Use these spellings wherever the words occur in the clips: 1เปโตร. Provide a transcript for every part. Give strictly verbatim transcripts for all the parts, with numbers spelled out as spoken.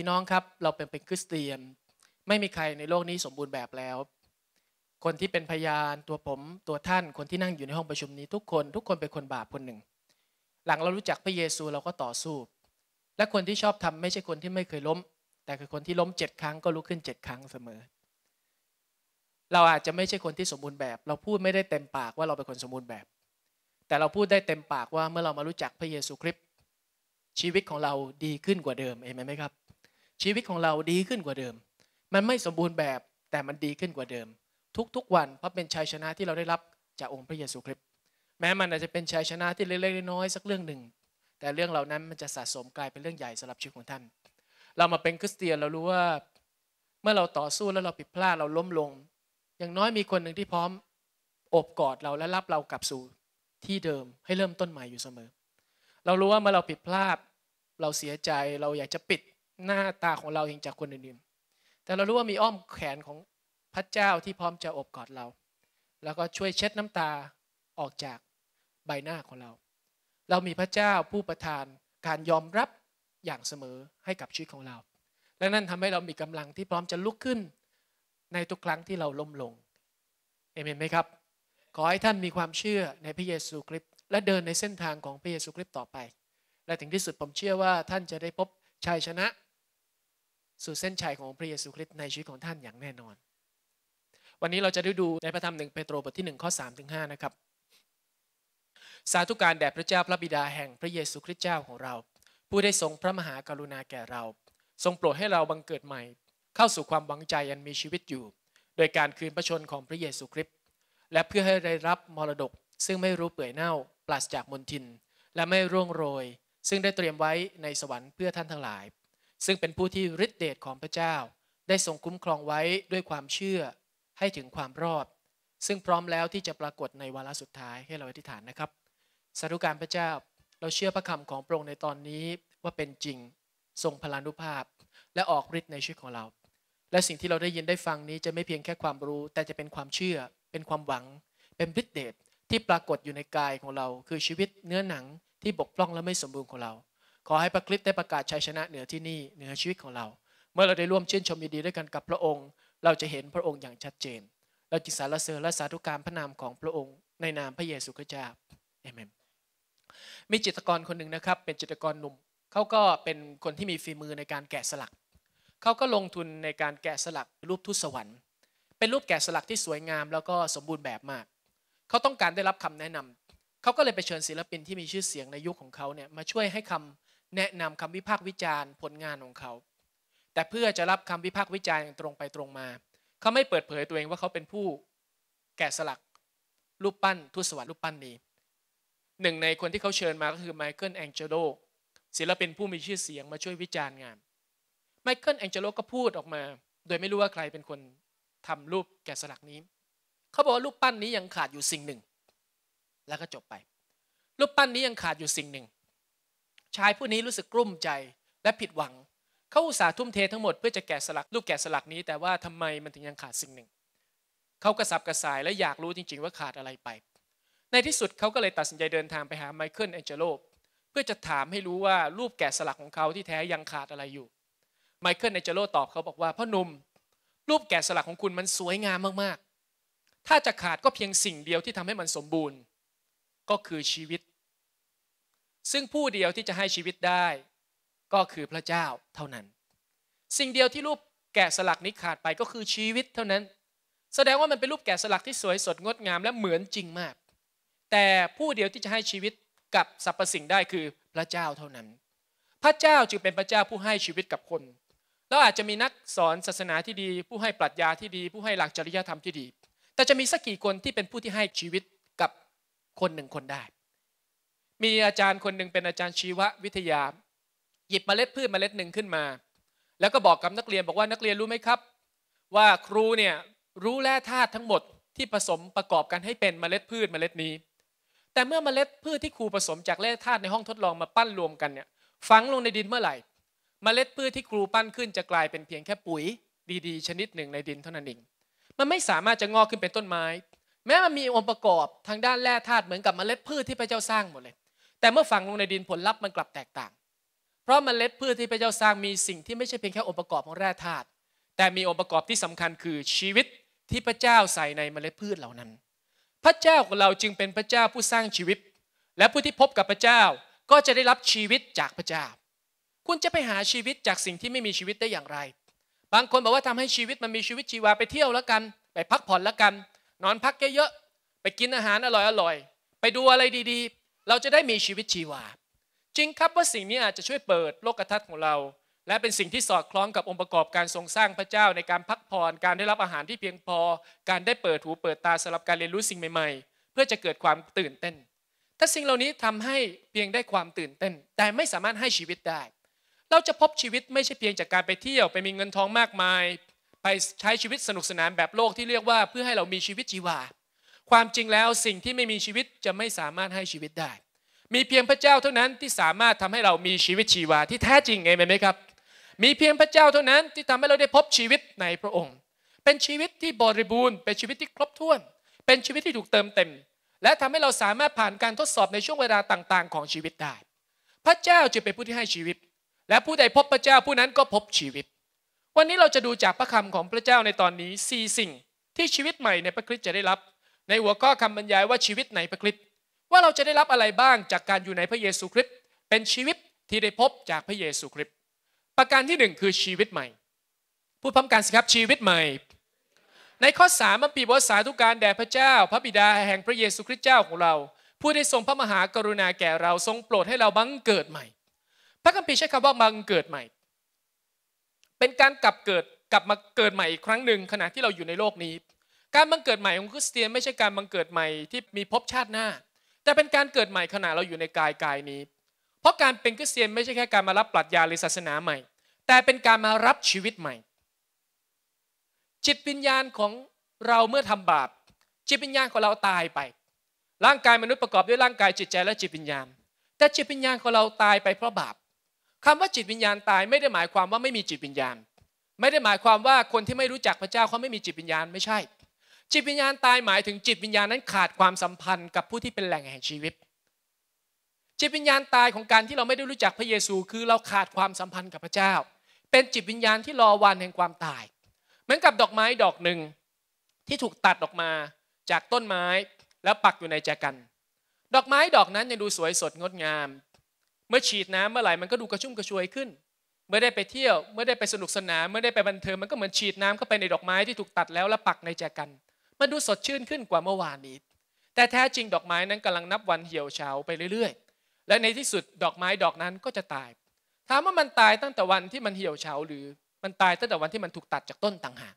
พี่น้องครับเราเป็นเป็นคริสเตียนไม่มีใครในโลกนี้สมบูรณ์แบบแล้วคนที่เป็นพยานตัวผมตัวท่านคนที่นั่งอยู่ในห้องประชุมนี้ทุกคนทุกคนเป็นคนบาปคนหนึ่งหลังเรารู้จักพระเยซูเราก็ต่อสู้และคนที่ชอบทำไม่ใช่คนที่ไม่เคยล้มแต่คือคนที่ล้มเจ็ดครั้งก็ลุกขึ้นเจ็ดครั้งเสมอเราอาจจะไม่ใช่คนที่สมบูรณ์แบบเราพูดไม่ได้เต็มปากว่าเราเป็นคนสมบูรณ์แบบแต่เราพูดได้เต็มปากว่าเมื่อเรามารู้จักพระเยซูคริสต์ชีวิตของเราดีขึ้นกว่าเดิมเองไหมครับชีวิตของเราดีขึ้นกว่าเดิมมันไม่สมบูรณ์แบบแต่มันดีขึ้นกว่าเดิมทุกๆวันเพราะเป็นชัยชนะที่เราได้รับจากองค์พระเยซูคริสต์แม้มันอาจจะเป็นชัยชนะที่เล็กๆน้อยๆสักเรื่องหนึ่งแต่เรื่องเหล่านั้นมันจะสะสมกลายเป็นเรื่องใหญ่สำหรับชีวิตของท่านเรามาเป็นคริสเตียนเรารู้ว่าเมื่อเราต่อสู้แล้วเราผิดพลาดเราล้มลงอย่างน้อยมีคนหนึ่งที่พร้อมอบกอดเราและรับเรากลับสู่ที่เดิมให้เริ่มต้นใหม่อยู่เสมอเรารู้ว่าเมื่อเราผิดพลาดเราเสียใจเราอยากจะปิดหน้าตาของเราเองจากคนอื่นๆแต่เรารู้ว่ามีอ้อมแขนของพระเจ้าที่พร้อมจะอบกอดเราแล้วก็ช่วยเช็ดน้ำตาออกจากใบหน้าของเราเรามีพระเจ้าผู้ประทานการยอมรับอย่างเสมอให้กับชีวิตของเราและนั่นทำให้เรามีกำลังที่พร้อมจะลุกขึ้นในทุกครั้งที่เราล้มลงเอเมนไหมครับขอให้ท่านมีความเชื่อในพระเยซูคริสต์และเดินในเส้นทางของพระเยซูคริสต์ต่อไปและถึงที่สุดผมเชื่อว่าท่านจะได้พบชัยชนะสู่เส้นชัยของพระเยซูคริสต์ในชีวิตของท่านอย่างแน่นอนวันนี้เราจะได้ดูในพระธรรมหนึ่งเปโตรบทที่หนึ่งข้อสามถึงห้านะครับสาธุการแด่พระเจ้าพระบิดาแห่งพระเยซูคริสต์เจ้าของเราผู้ได้ทรงพระมหากรุณาแก่เราทรงโปรดให้เราบังเกิดใหม่เข้าสู่ความหวังใจอันมีชีวิตอยู่โดยการคืนพระชนของพระเยซูคริสต์และเพื่อให้ได้รับมรดกซึ่งไม่รู้เปื่อยเน่าปราศจากมลทินและไม่ร่วงโรยซึ่งได้เตรียมไว้ในสวรรค์เพื่อท่านทั้งหลายซึ่งเป็นผู้ที่ฤทธิเดชของพระเจ้าได้ทรงคุ้มครองไว้ด้วยความเชื่อให้ถึงความรอดซึ่งพร้อมแล้วที่จะปรากฏในวาระสุดท้ายให้เราอธิษฐานนะครับสาธุการพระเจ้าเราเชื่อพระคำของพระองค์ในตอนนี้ว่าเป็นจริงทรงพลานุภาพและออกฤทธิ์ในชีวิตของเราและสิ่งที่เราได้ยินได้ฟังนี้จะไม่เพียงแค่ความรู้แต่จะเป็นความเชื่อเป็นความหวังเป็นฤทธิ์เดชที่ปรากฏอยู่ในกายของเราคือชีวิตเนื้อหนังที่บกพร่องและไม่สมบูรณ์ของเราขอให้พระคริสต์ได้ประกาศชัยชนะเหนือที่นี่เหนือชีวิตของเราเมื่อเราได้ร่วมชื่นชมยินดีด้วยกันกับพระองค์เราจะเห็นพระองค์อย่างชัดเจนเราจิตสารเสริญและสาธุการพระนามของพระองค์ในนามพระเยซูคริสต์เจ้าเอเมนมีจิตรกรคนหนึ่งนะครับเป็นจิตรกรหนุ่มเขาก็เป็นคนที่มีฝีมือในการแกะสลักเขาก็ลงทุนในการแกะสลักรูปทูตสวรรค์เป็นรูปแกะสลักที่สวยงามแล้วก็สมบูรณ์แบบมากเขาต้องการได้รับคำแนะนำเขาก็เลยไปเชิญศิลปินที่มีชื่อเสียงในยุคของเขาเนี่ยมาช่วยให้คำแนะนำคำวิพากษ์วิจารณ์ผลงานของเขาแต่เพื่อจะรับคำวิพากษ์วิจารณ์อย่างตรงไปตรงมาเขาไม่เปิดเผยตัวเองว่าเขาเป็นผู้แกะสลักรูปปั้นทูตสวรรค์รูปปั้นนี้หนึ่งในคนที่เขาเชิญมาก็คือไมเคิลแองเจโลศิลปินผู้มีชื่อเสียงมาช่วยวิจารณ์งานไมเคิลแองเจโลก็พูดออกมาโดยไม่รู้ว่าใครเป็นคนทำรูปแกะสลักนี้เขาบอกว่ารูปปั้นนี้ยังขาดอยู่สิ่งหนึ่งแล้วก็จบไปรูปปั้นนี้ยังขาดอยู่สิ่งหนึ่งชายผู้นี้รู้สึกกลุ้มใจและผิดหวังเขาอุตส่าห์ทุ่มเททั้งหมดเพื่อจะแกะสลักรูปแกะสลักนี้แต่ว่าทำไมมันถึงยังขาดสิ่งหนึ่งเขากระสับกระส่ายและอยากรู้จริงๆว่าขาดอะไรไปในที่สุดเขาก็เลยตัดสินใจเดินทางไปหาไมเคิลแองเจโลเพื่อจะถามให้รู้ว่ารูปแกะสลักของเขาที่แท้ยังขาดอะไรอยู่ไมเคิลแองเจโลตอบเขาบอกว่าพ่อหนุ่มรูปแกะสลักของคุณมันสวยงามมากๆถ้าจะขาดก็เพียงสิ่งเดียวที่ทำให้มันสมบูรณ์ก็คือชีวิตซึ่งผู้เดียวที่จะให้ชีวิตได้ก็คือพระเจ้าเท่านั้นสิ่งเดียวที่รูปแกะสลักนี้ขาดไปก็คือชีวิตเท่านั้นแสดงว่ามันเป็นรูปแกะสลักที่สวยสดงดงามและเหมือนจริงมากแต่ผู้เดียวที่จะให้ชีวิตกับสรรพสิ่งได้คือพระเจ้าเท่านั้นพระเจ้าจึงเป็นพระเจ้าผู้ให้ชีวิตกับคนแล้วอาจจะมีนักสอนศาสนาที่ดีผู้ให้ปรัชญาที่ดีผู้ให้หลักจริยธรรมที่ดีแต่จะมีสักกี่คนที่เป็นผู้ที่ให้ชีวิตกับคนหนึ่งคนได้มีอาจารย์คนหนึ่งเป็นอาจารย์ชีววิทยาหยิบเมล็ดพืชเมล็ดหนึ่งขึ้นมาแล้วก็บอกกับนักเรียนบอกว่านักเรียนรู้ไหมครับว่าครูเนี่ยรู้แร่ธาตุทั้งหมดที่ผสมประกอบกันให้เป็นเมล็ดพืชเมล็ดนี้แต่เมื่อเมล็ดพืชที่ครูผสมจากแร่ธาตุในห้องทดลองมาปั้นรวมกันเนี่ยฝังลงในดินเมื่อไหร่เมล็ดพืชที่ครูปั้นขึ้นจะกลายเป็นเพียงแค่ปุ๋ยดีๆชนิดหนึ่งในดินเท่านั้นเองมันไม่สามารถจะงอกขึ้นเป็นต้นไม้แม้มันมีองค์ประกอบทางด้านแร่ธาตุเหมือนกับเมล็ดพืชที่พระเจ้าสร้างหมดเลยแต่เมื่อฝังลงในดินผลลัพธ์มันกลับแตกต่าง เพราะเมล็ดพืชที่พระเจ้าสร้างมีสิ่งที่ไม่ใช่เพียงแค่องค์ประกอบของแร่ธาตุแต่มีองค์ประกอบที่สำคัญคือชีวิตที่พระเจ้าใส่ในเมล็ดพืชเหล่านั้นพระเจ้าของเราจึงเป็นพระเจ้าผู้สร้างชีวิตและผู้ที่พบกับพระเจ้าก็จะได้รับชีวิตจากพระเจ้าคุณจะไปหาชีวิตจากสิ่งที่ไม่มีชีวิตได้อย่างไรบางคนบอกว่าทำให้ชีวิตมันมีชีวิตชีวาไปเที่ยวแล้วกันไปพักผ่อนแล้วกันนอนพักเยอะๆไปกินอาหารอร่อยๆไปดูอะไรดีๆเราจะได้มีชีวิตชีวาจริงครับว่าสิ่งนี้อาจจะช่วยเปิดโลกทัศน์ของเราและเป็นสิ่งที่สอดคล้องกับองค์ประกอบการทรงสร้างพระเจ้าในการพักผ่อนการได้รับอาหารที่เพียงพอการได้เปิดหูเปิดตาสำหรับการเรียนรู้สิ่งใหม่ๆเพื่อจะเกิดความตื่นเต้นถ้าสิ่งเหล่านี้ทำให้เพียงได้ความตื่นเต้นแต่ไม่สามารถให้ชีวิตได้เราจะพบชีวิตไม่ใช่เพียงจากการไปเที่ยวไปมีเงินทองมากมายไปใช้ชีวิตสนุกสนานแบบโลกที่เรียกว่าเพื่อให้เรามีชีวิตชีวาความจริงแล้วสิ่งที่ไม่มีชีวิตจะไม่สามารถให้ชีวิตได้มีเพียงพระเจ้าเท่านั้นที่สามารถทำให้เรามีชีวิตชีวาที่แท้จริงเองไหมครับมีเพียงพระเจ้าเท่านั้นที่ทำให้เราได้พบชีวิตในพระองค์เป็นชีวิตที่บริบูรณ์เป็นชีวิตที่ครบถ้วนเป็นชีวิตที่ถูกเติมเต็มและทำให้เราสามารถผ่านการทดสอบในช่วงเวลาต่างๆของชีวิตได้พระเจ้าจะเป็นผู้ที่ให้ชีวิตและผู้ใดพบพระเจ้าผู้นั้นก็พบชีวิตวันนี้เราจะดูจากพระคำของพระเจ้าในตอนนี้สี่สิ่งที่ชีวิตใหม่ในพระคริสต์จะได้รับในหัวข้อคำบรรยายว่าชีวิตในพระคริสต์ว่าเราจะได้รับอะไรบ้างจากการอยู่ในพระเยซูคริสต์เป็นชีวิตที่ได้พบจากพระเยซูคริสต์ประการที่หนึ่งคือชีวิตใหม่พูดพร้อมกันสิครับชีวิตใหม่ในข้อสามมัมพีบอกสาธุการแด่พระเจ้าพระบิดาแห่งพระเยซูคริสต์เจ้าของเราผู้ได้ทรงพระมหากรุณาแก่เราทรงโปรดให้เราบังเกิดใหม่พระคัมภีร์ใช้คำว่าบังเกิดใหม่เป็นการกลับเกิดกลับมาเกิดใหม่อีกครั้งหนึ่งขณะที่เราอยู่ในโลกนี้การบังเกิดใหม่ของคริสเตียนไม่ใช่การบังเกิดใหม่ที่มีพบชาติหน้าแต่เป็นการเกิดใหม่ขณะเราอยู่ในกายกายนี้เพราะการเป็นคริสเตียนไม่ใช่แค่การมารับปรัชญาหรือศาสนาใหม่แต่เป็นการมารับชีวิตใหม่จิตวิญญาณของเราเมื่อทำบาปจิตวิญญาณของเราตายไปร่างกายมนุษย์ประกอบด้วยร่างกายจิตใจและจิตวิญญาณแต่จิตวิญญาณของเราตายไปเพราะบาปคำว่าจิตวิญญาณตายไม่ได้หมายความว่าไม่มีจิตวิญญาณไม่ได้หมายความว่าคนที่ไม่รู้จักพระเจ้าเขาไม่มีจิตวิญญาณไม่ใช่จิตวิญญาณตายหมายถึงจิตวิญญาณนั้นขาดความสัมพันธ์กับผู้ที่เป็นแหล่งแห่งชีวิตจิตวิญญาณตายของการที่เราไม่ได้รู้จักพระเยซูคือเราขาดความสัมพันธ์กับพระเจ้าเป็นจิตวิญญาณที่รอวันแห่งความตายเหมือนกับดอกไม้ดอกหนึ่งที่ถูกตัดออกมาจากต้นไม้แล้วปักอยู่ในแจกันดอกไม้ดอกนั้นยังดูสวยสดงดงามเมื่อฉีดน้ำเมื่อไหร่มันก็ดูกระชุ่มกระชวยขึ้นเมื่อได้ไปเที่ยวเมื่อได้ไปสนุกสนานเมื่อได้ไปบันเทิงมันก็เหมือนฉีดน้ำเข้าไปในดอกไม้ที่ถูกตัดแล้วและปักในแจกันมันดูสดชื่นขึ้นกว่าเมื่อวานนี้แต่แท้จริงดอกไม้นั้นกำลังนับวันเหี่ยวเฉาไปเรื่อยๆและในที่สุดดอกไม้ดอกนั้นก็จะตายถามว่ามันตายตั้งแต่วันที่มันเหี่ยวเฉาหรือมันตายตั้งแต่วันที่มันถูกตัดจากต้นต่างหาก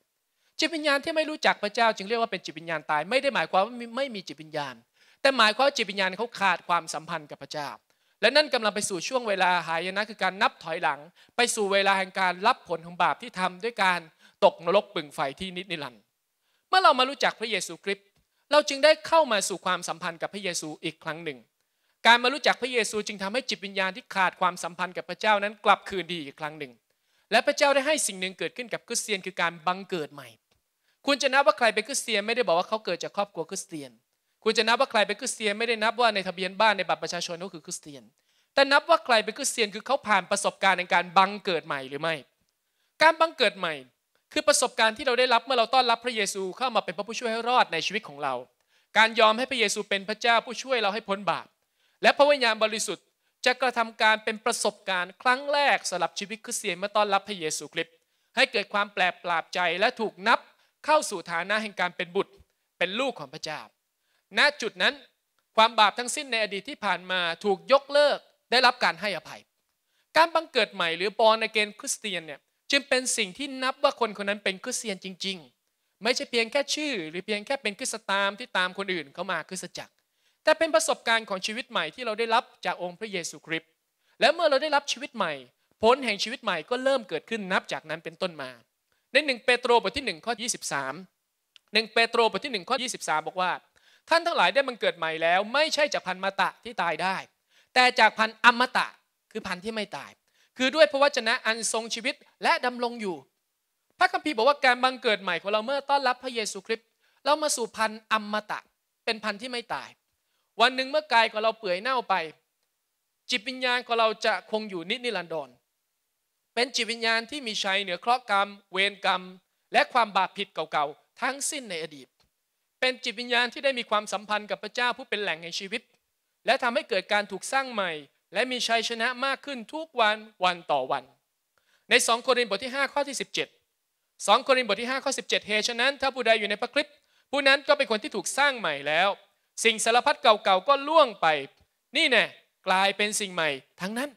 จิตวิญญาณที่ไม่รู้จักพระเจ้าจึงเรียกว่าเป็นจิตวิญญาณตายไม่ได้หมายความว่าไม่มีจิตวิญญาณแต่หมายความว่าจิตวิญญาณเขาขาดความสัมพันธ์กับพระเจ้าและนั่นกำลังไปสู่ช่วงเวลาหายนะคือการนับถอยหลังไปสู่เวลาแห่งการรับผลของบาปที่ทำด้วยการตกนรกบึงไฟที่นิจนิรันดร์เมื่อเรามารู้จักพระเยซูคริสต์เราจึงได้เข้ามาสู่ความสัมพันธ์กับพระเยซูอีกครั้งหนึ่งการมารู้จักพระเยซูจึงทำให้จิตวิญญาณที่ขาดความสัมพันธ์กับพระเจ้านั้นกลับคืนดีอีกครั้งหนึ่งและพระเจ้าได้ให้สิ่งหนึ่งเกิดขึ้นกับคริสเตียนคือการบังเกิดใหม่คุณจะนับว่าใครเป็นคริสเตียนไม่ได้บอกว่าเขาเกิดจากครอบครัวคริสเตียนคุณจะนับว่าใครเป็นคริสเตียนไม่ได้นับว่าในทะเบียนบ้านในบัตรประชาชนเขาคือคริสเตียนแต่นับว่าใครเป็นคริสเตียนคือเขาผ่านประสบการณ์ในการบังเกิดใหม่หรือไม่การบังเกิดใหม่คือประสบการณ์ที่เราได้รับเมื่อเราต้อนรับพระเยซูเข้ามาเป็นพระผู้ช่วยให้รอดในชีวิตของเราการยอมให้พระเยซูเป็นพระเจ้าผู้ช่วยเราให้พ้นบาปและพระวิญญาณบริสุทธิ์จะกระทำการเป็นประสบการณ์ครั้งแรกสำหรับชีวิตคริสเตียนเมื่อต้อนรับพระเยซูคริสต์ให้เกิดความแปลกปราบใจและถูกนับเข้าสู่ฐานะแห่งการเป็นบุตรเป็นลูกของพระเจ้าณจุดนั้นความบาปทั้งสิ้นในอดีตที่ผ่านมาถูกยกเลิกได้รับการให้อภัยการบังเกิดใหม่หรือ born again คริสเตียนเนี่ยจึงเป็นสิ่งที่นับว่าคนคนนั้นเป็นคริสเตียนจริงๆไม่ใช่เพียงแค่ชื่อหรือเพียงแค่เป็นคริสตามที่ตามคนอื่นเข้ามาคริสตจักรแต่เป็นประสบการณ์ของชีวิตใหม่ที่เราได้รับจากองค์พระเยซูคริสต์และเมื่อเราได้รับชีวิตใหม่ผลแห่งชีวิตใหม่ก็เริ่มเกิดขึ้นนับจากนั้นเป็นต้นมาในหนึ่งเปโตรบทที่หนึ่งข้อยี่สิบสาม หนึ่งเปโตรบทที่หนึ่งข้อยี่สิบสามบอกว่าท่านทั้งหลายได้บังเกิดใหม่แล้วไม่ใช่จากพันธุ์มตะที่ตายได้แต่จากพันธุ์อมตะคือพันธุ์ที่ไม่ตายคือด้วยพระวจนะอันทรงชีวิตและดำรงอยู่พระคัมภีร์บอกว่าการบังเกิดใหม่ของเราเมื่อต้อนรับพระเยซูคริสต์เรามาสู่พันธุ์อมตะเป็นพันธุ์ที่ไม่ตายวันหนึ่งเมื่อกายของเราเปื่อยเน่าไป จิตวิญญาณของเราจะคงอยู่นิจนิรันดรเป็นจิตวิญญาณที่มีชัยเหนือเคราะห์กรรมเวรกรรมและความบาปผิดเก่าๆทั้งสิ้นในอดีตเป็นจิตวิญญาณที่ได้มีความสัมพันธ์กับพระเจ้าผู้เป็นแหล่งแห่งชีวิตและทำให้เกิดการถูกสร้างใหม่และมีชัยชนะมากขึ้นทุกวันวันต่อวันในสองโครินธ์บทที่ห้าข้อที่สิบเจ็ด สองโครินธ์บทที่ห้าข้อสิบเจ็ดเหตุฉะนั้นถ้าผู้ใดอยู่ในพระคริสต์ผู้นั้นก็เป็นคนที่ถูกสร้างใหม่แล้วสิ่งสารพัดเก่าๆก็ล่วงไปนี่แน่กลายเป็นสิ่งใหม่ทั้งนั้น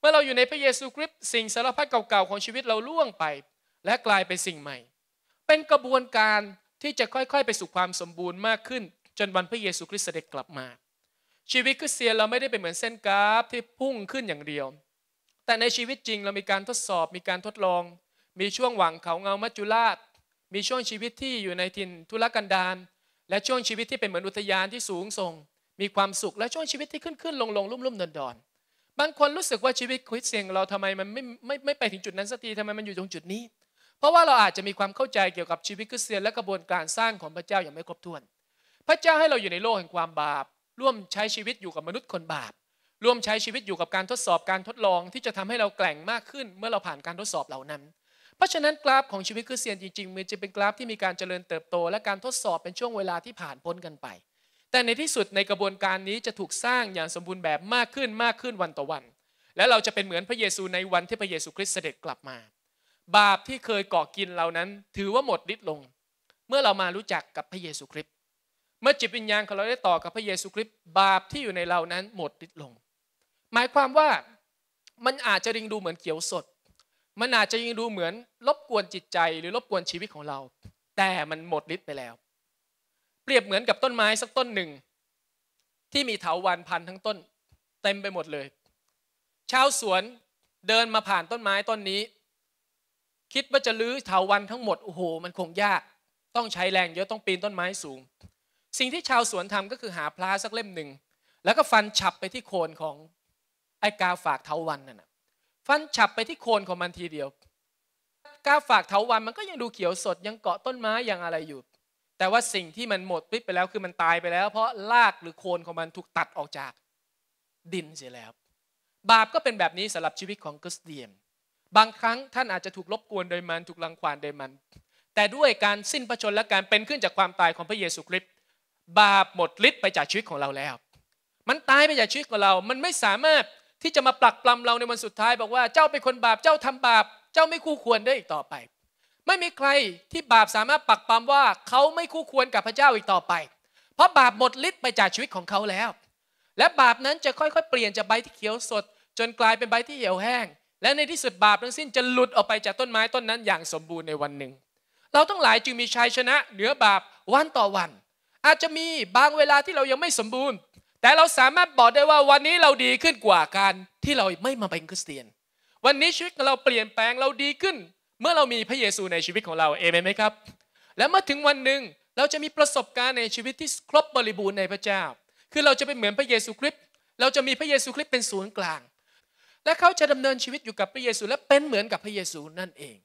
เมื่อเราอยู่ในพระเยซูคริสต์สิ่งสารพัดเก่าๆของชีวิตเราล่วงไปและกลายเป็นสิ่งใหม่เป็นกระบวนการที่จะค่อยๆไปสู่ความสมบูรณ์มากขึ้นจนวันพระเยซูคริสต์เสด็จกลับมาชีวิตคริสเตียนเราไม่ได้เป็นเหมือนเส้นกราฟที่พุ่งขึ้นอย่างเดียวแต่ในชีวิตจริงเรามีการทดสอบมีการทดลองมีช่วงหวังเขาเงามัจจุราชมีช่วงชีวิตที่อยู่ในถิ่นทุรกันดารและช่วงชีวิตที่เป็นเหมือนอุทยานที่สูงส่งมีความสุขและช่วงชีวิตที่ขึ้นขึ้นลงลงลุ่มลุ่มดอนดอนบางคนรู้สึกว่าชีวิตคริสเตียนเราทำไมมันไม่ไม่ไม่ไปถึงจุดนั้นสักทีทำไมมันอยู่ตรงจุดนี้เพราะว่าเราอาจจะมีความเข้าใจเกี่ยวกับชีวิตคริสเตียนและกระบวนการสร้างของพระเจ้าอย่างไม่ครบถ้วนพระเจ้าให้เราอยู่ในโลกแห่งความบาปร่วมใช้ชีวิตอยู่กับมนุษย์คนบาปร่วมใช้ชีวิตอยู่กับการทดสอบการทดลองที่จะทำให้เราแกร่งมากขึ้นเมื่อเราผ่านการทดสอบเหล่านั้นเพราะฉะนั้นกราฟของชีวิตคริสเตียนจริงๆมันจะเป็นกราฟที่มีการเจริญเติบโตและการทดสอบเป็นช่วงเวลาที่ผ่านพ้นกันไปแต่ในที่สุดในกระบวนการนี้จะถูกสร้างอย่างสมบูรณ์แบบมากขึ้นมากขึ้นวันต่อวันและเราจะเป็นเหมือนพระเยซูในวันที่พระเยซูคริสต์เสด็จกลับมาบาปที่เคยก่อกินเหล่านั้นถือว่าหมดฤทธิ์ลงเมื่อเรามารู้จักกับพระเยซูคริสต์เมื่อจิตวิญญาณของเราได้ต่อกับพระเยซูคริสต์บาปที่อยู่ในเรานั้นหมดฤทธิ์ลงหมายความว่ามันอาจจะริงดูเหมือนเขียวสดมันอาจจะยังดูเหมือนรบกวนจิตใจหรือรบกวนชีวิตของเราแต่มันหมดฤทธิ์ไปแล้วเปรียบเหมือนกับต้นไม้สักต้นหนึ่งที่มีเถาวัลย์พันทั้งต้นเต็มไปหมดเลยชาวสวนเดินมาผ่านต้นไม้ต้นนี้คิดว่าจะรื้อเถาวัลย์ทั้งหมดโอ้โหมันคงยากต้องใช้แรงเยอะต้องปีนต้นไม้สูงสิ่งที่ชาวสวนทำก็คือหาพลาสักเล่มหนึ่งแล้วก็ฟันฉับไปที่โคนของไอ้กาฝากเถาวัลย์นั่นนะฟันฉับไปที่โคนของมันทีเดียวกาฝากเถาวัลย์มันก็ยังดูเขียวสดยังเกาะต้นไม้ยังอะไรอยู่แต่ว่าสิ่งที่มันหมดฤทธิ์ไปแล้วคือมันตายไปแล้วเพราะรากหรือโคนของมันถูกตัดออกจากดินเสียแล้วบาปก็เป็นแบบนี้สำหรับชีวิตของคริสเตียนบางครั้งท่านอาจจะถูกรบกวนโดยมันถูกรังควานโดยมันแต่ด้วยการสิ้นพระชนม์และการเป็นขึ้นจากความตายของพระเยซูคริสต์บาปหมดฤทธิ์ไปจากชีวิตของเราแล้วมันตายไปจากชีวิตของเรามันไม่สามารถที่จะมาปลักปลำเราในวันสุดท้ายบอกว่าเจ้าเป็นคนบาปเจ้าทำบาปเจ้าไม่คู่ควรได้อีกต่อไปไม่มีใครที่บาปสามารถปลักปลำว่าเขาไม่คู่ควรกับพระเจ้าอีกต่อไปเพราะบาปหมดฤทธิ์ไปจากชีวิตของเขาแล้วและบาปนั้นจะค่อยๆเปลี่ยนจากใบที่เขียวสดจนกลายเป็นใบที่เหี่ยวแห้งและในที่สุดบาปทั้งสิ้นจะหลุดออกไปจากต้นไม้ต้นนั้นอย่างสมบูรณ์ในวันหนึ่งเราทั้งหลายจึงมีชัยชนะเหนือบาปวันต่อวันอาจจะมีบางเวลาที่เรายังไม่สมบูรณ์แต่เราสามารถบอกได้ว่าวันนี้เราดีขึ้นกว่าการที่เราไม่มาเป็นคริสเตียนวันนี้ชีวิตเราเปลี่ยนแปลงเราดีขึ้นเมื่อเรามีพระเยซูในชีวิตของเราเอเมนไหมครับและเมื่อถึงวันหนึ่งเราจะมีประสบการณ์ในชีวิตที่ครบบริบูรณ์ในพระเจ้าคือเราจะเป็นเหมือนพระเยซูคริสต์เราจะมีพระเยซูคริสต์เป็นศูนย์กลางและเขาจะดำเนินชีวิตอยู่กับพระเยซูและเป็นเหมือนกับพระเยซูนั่นเอง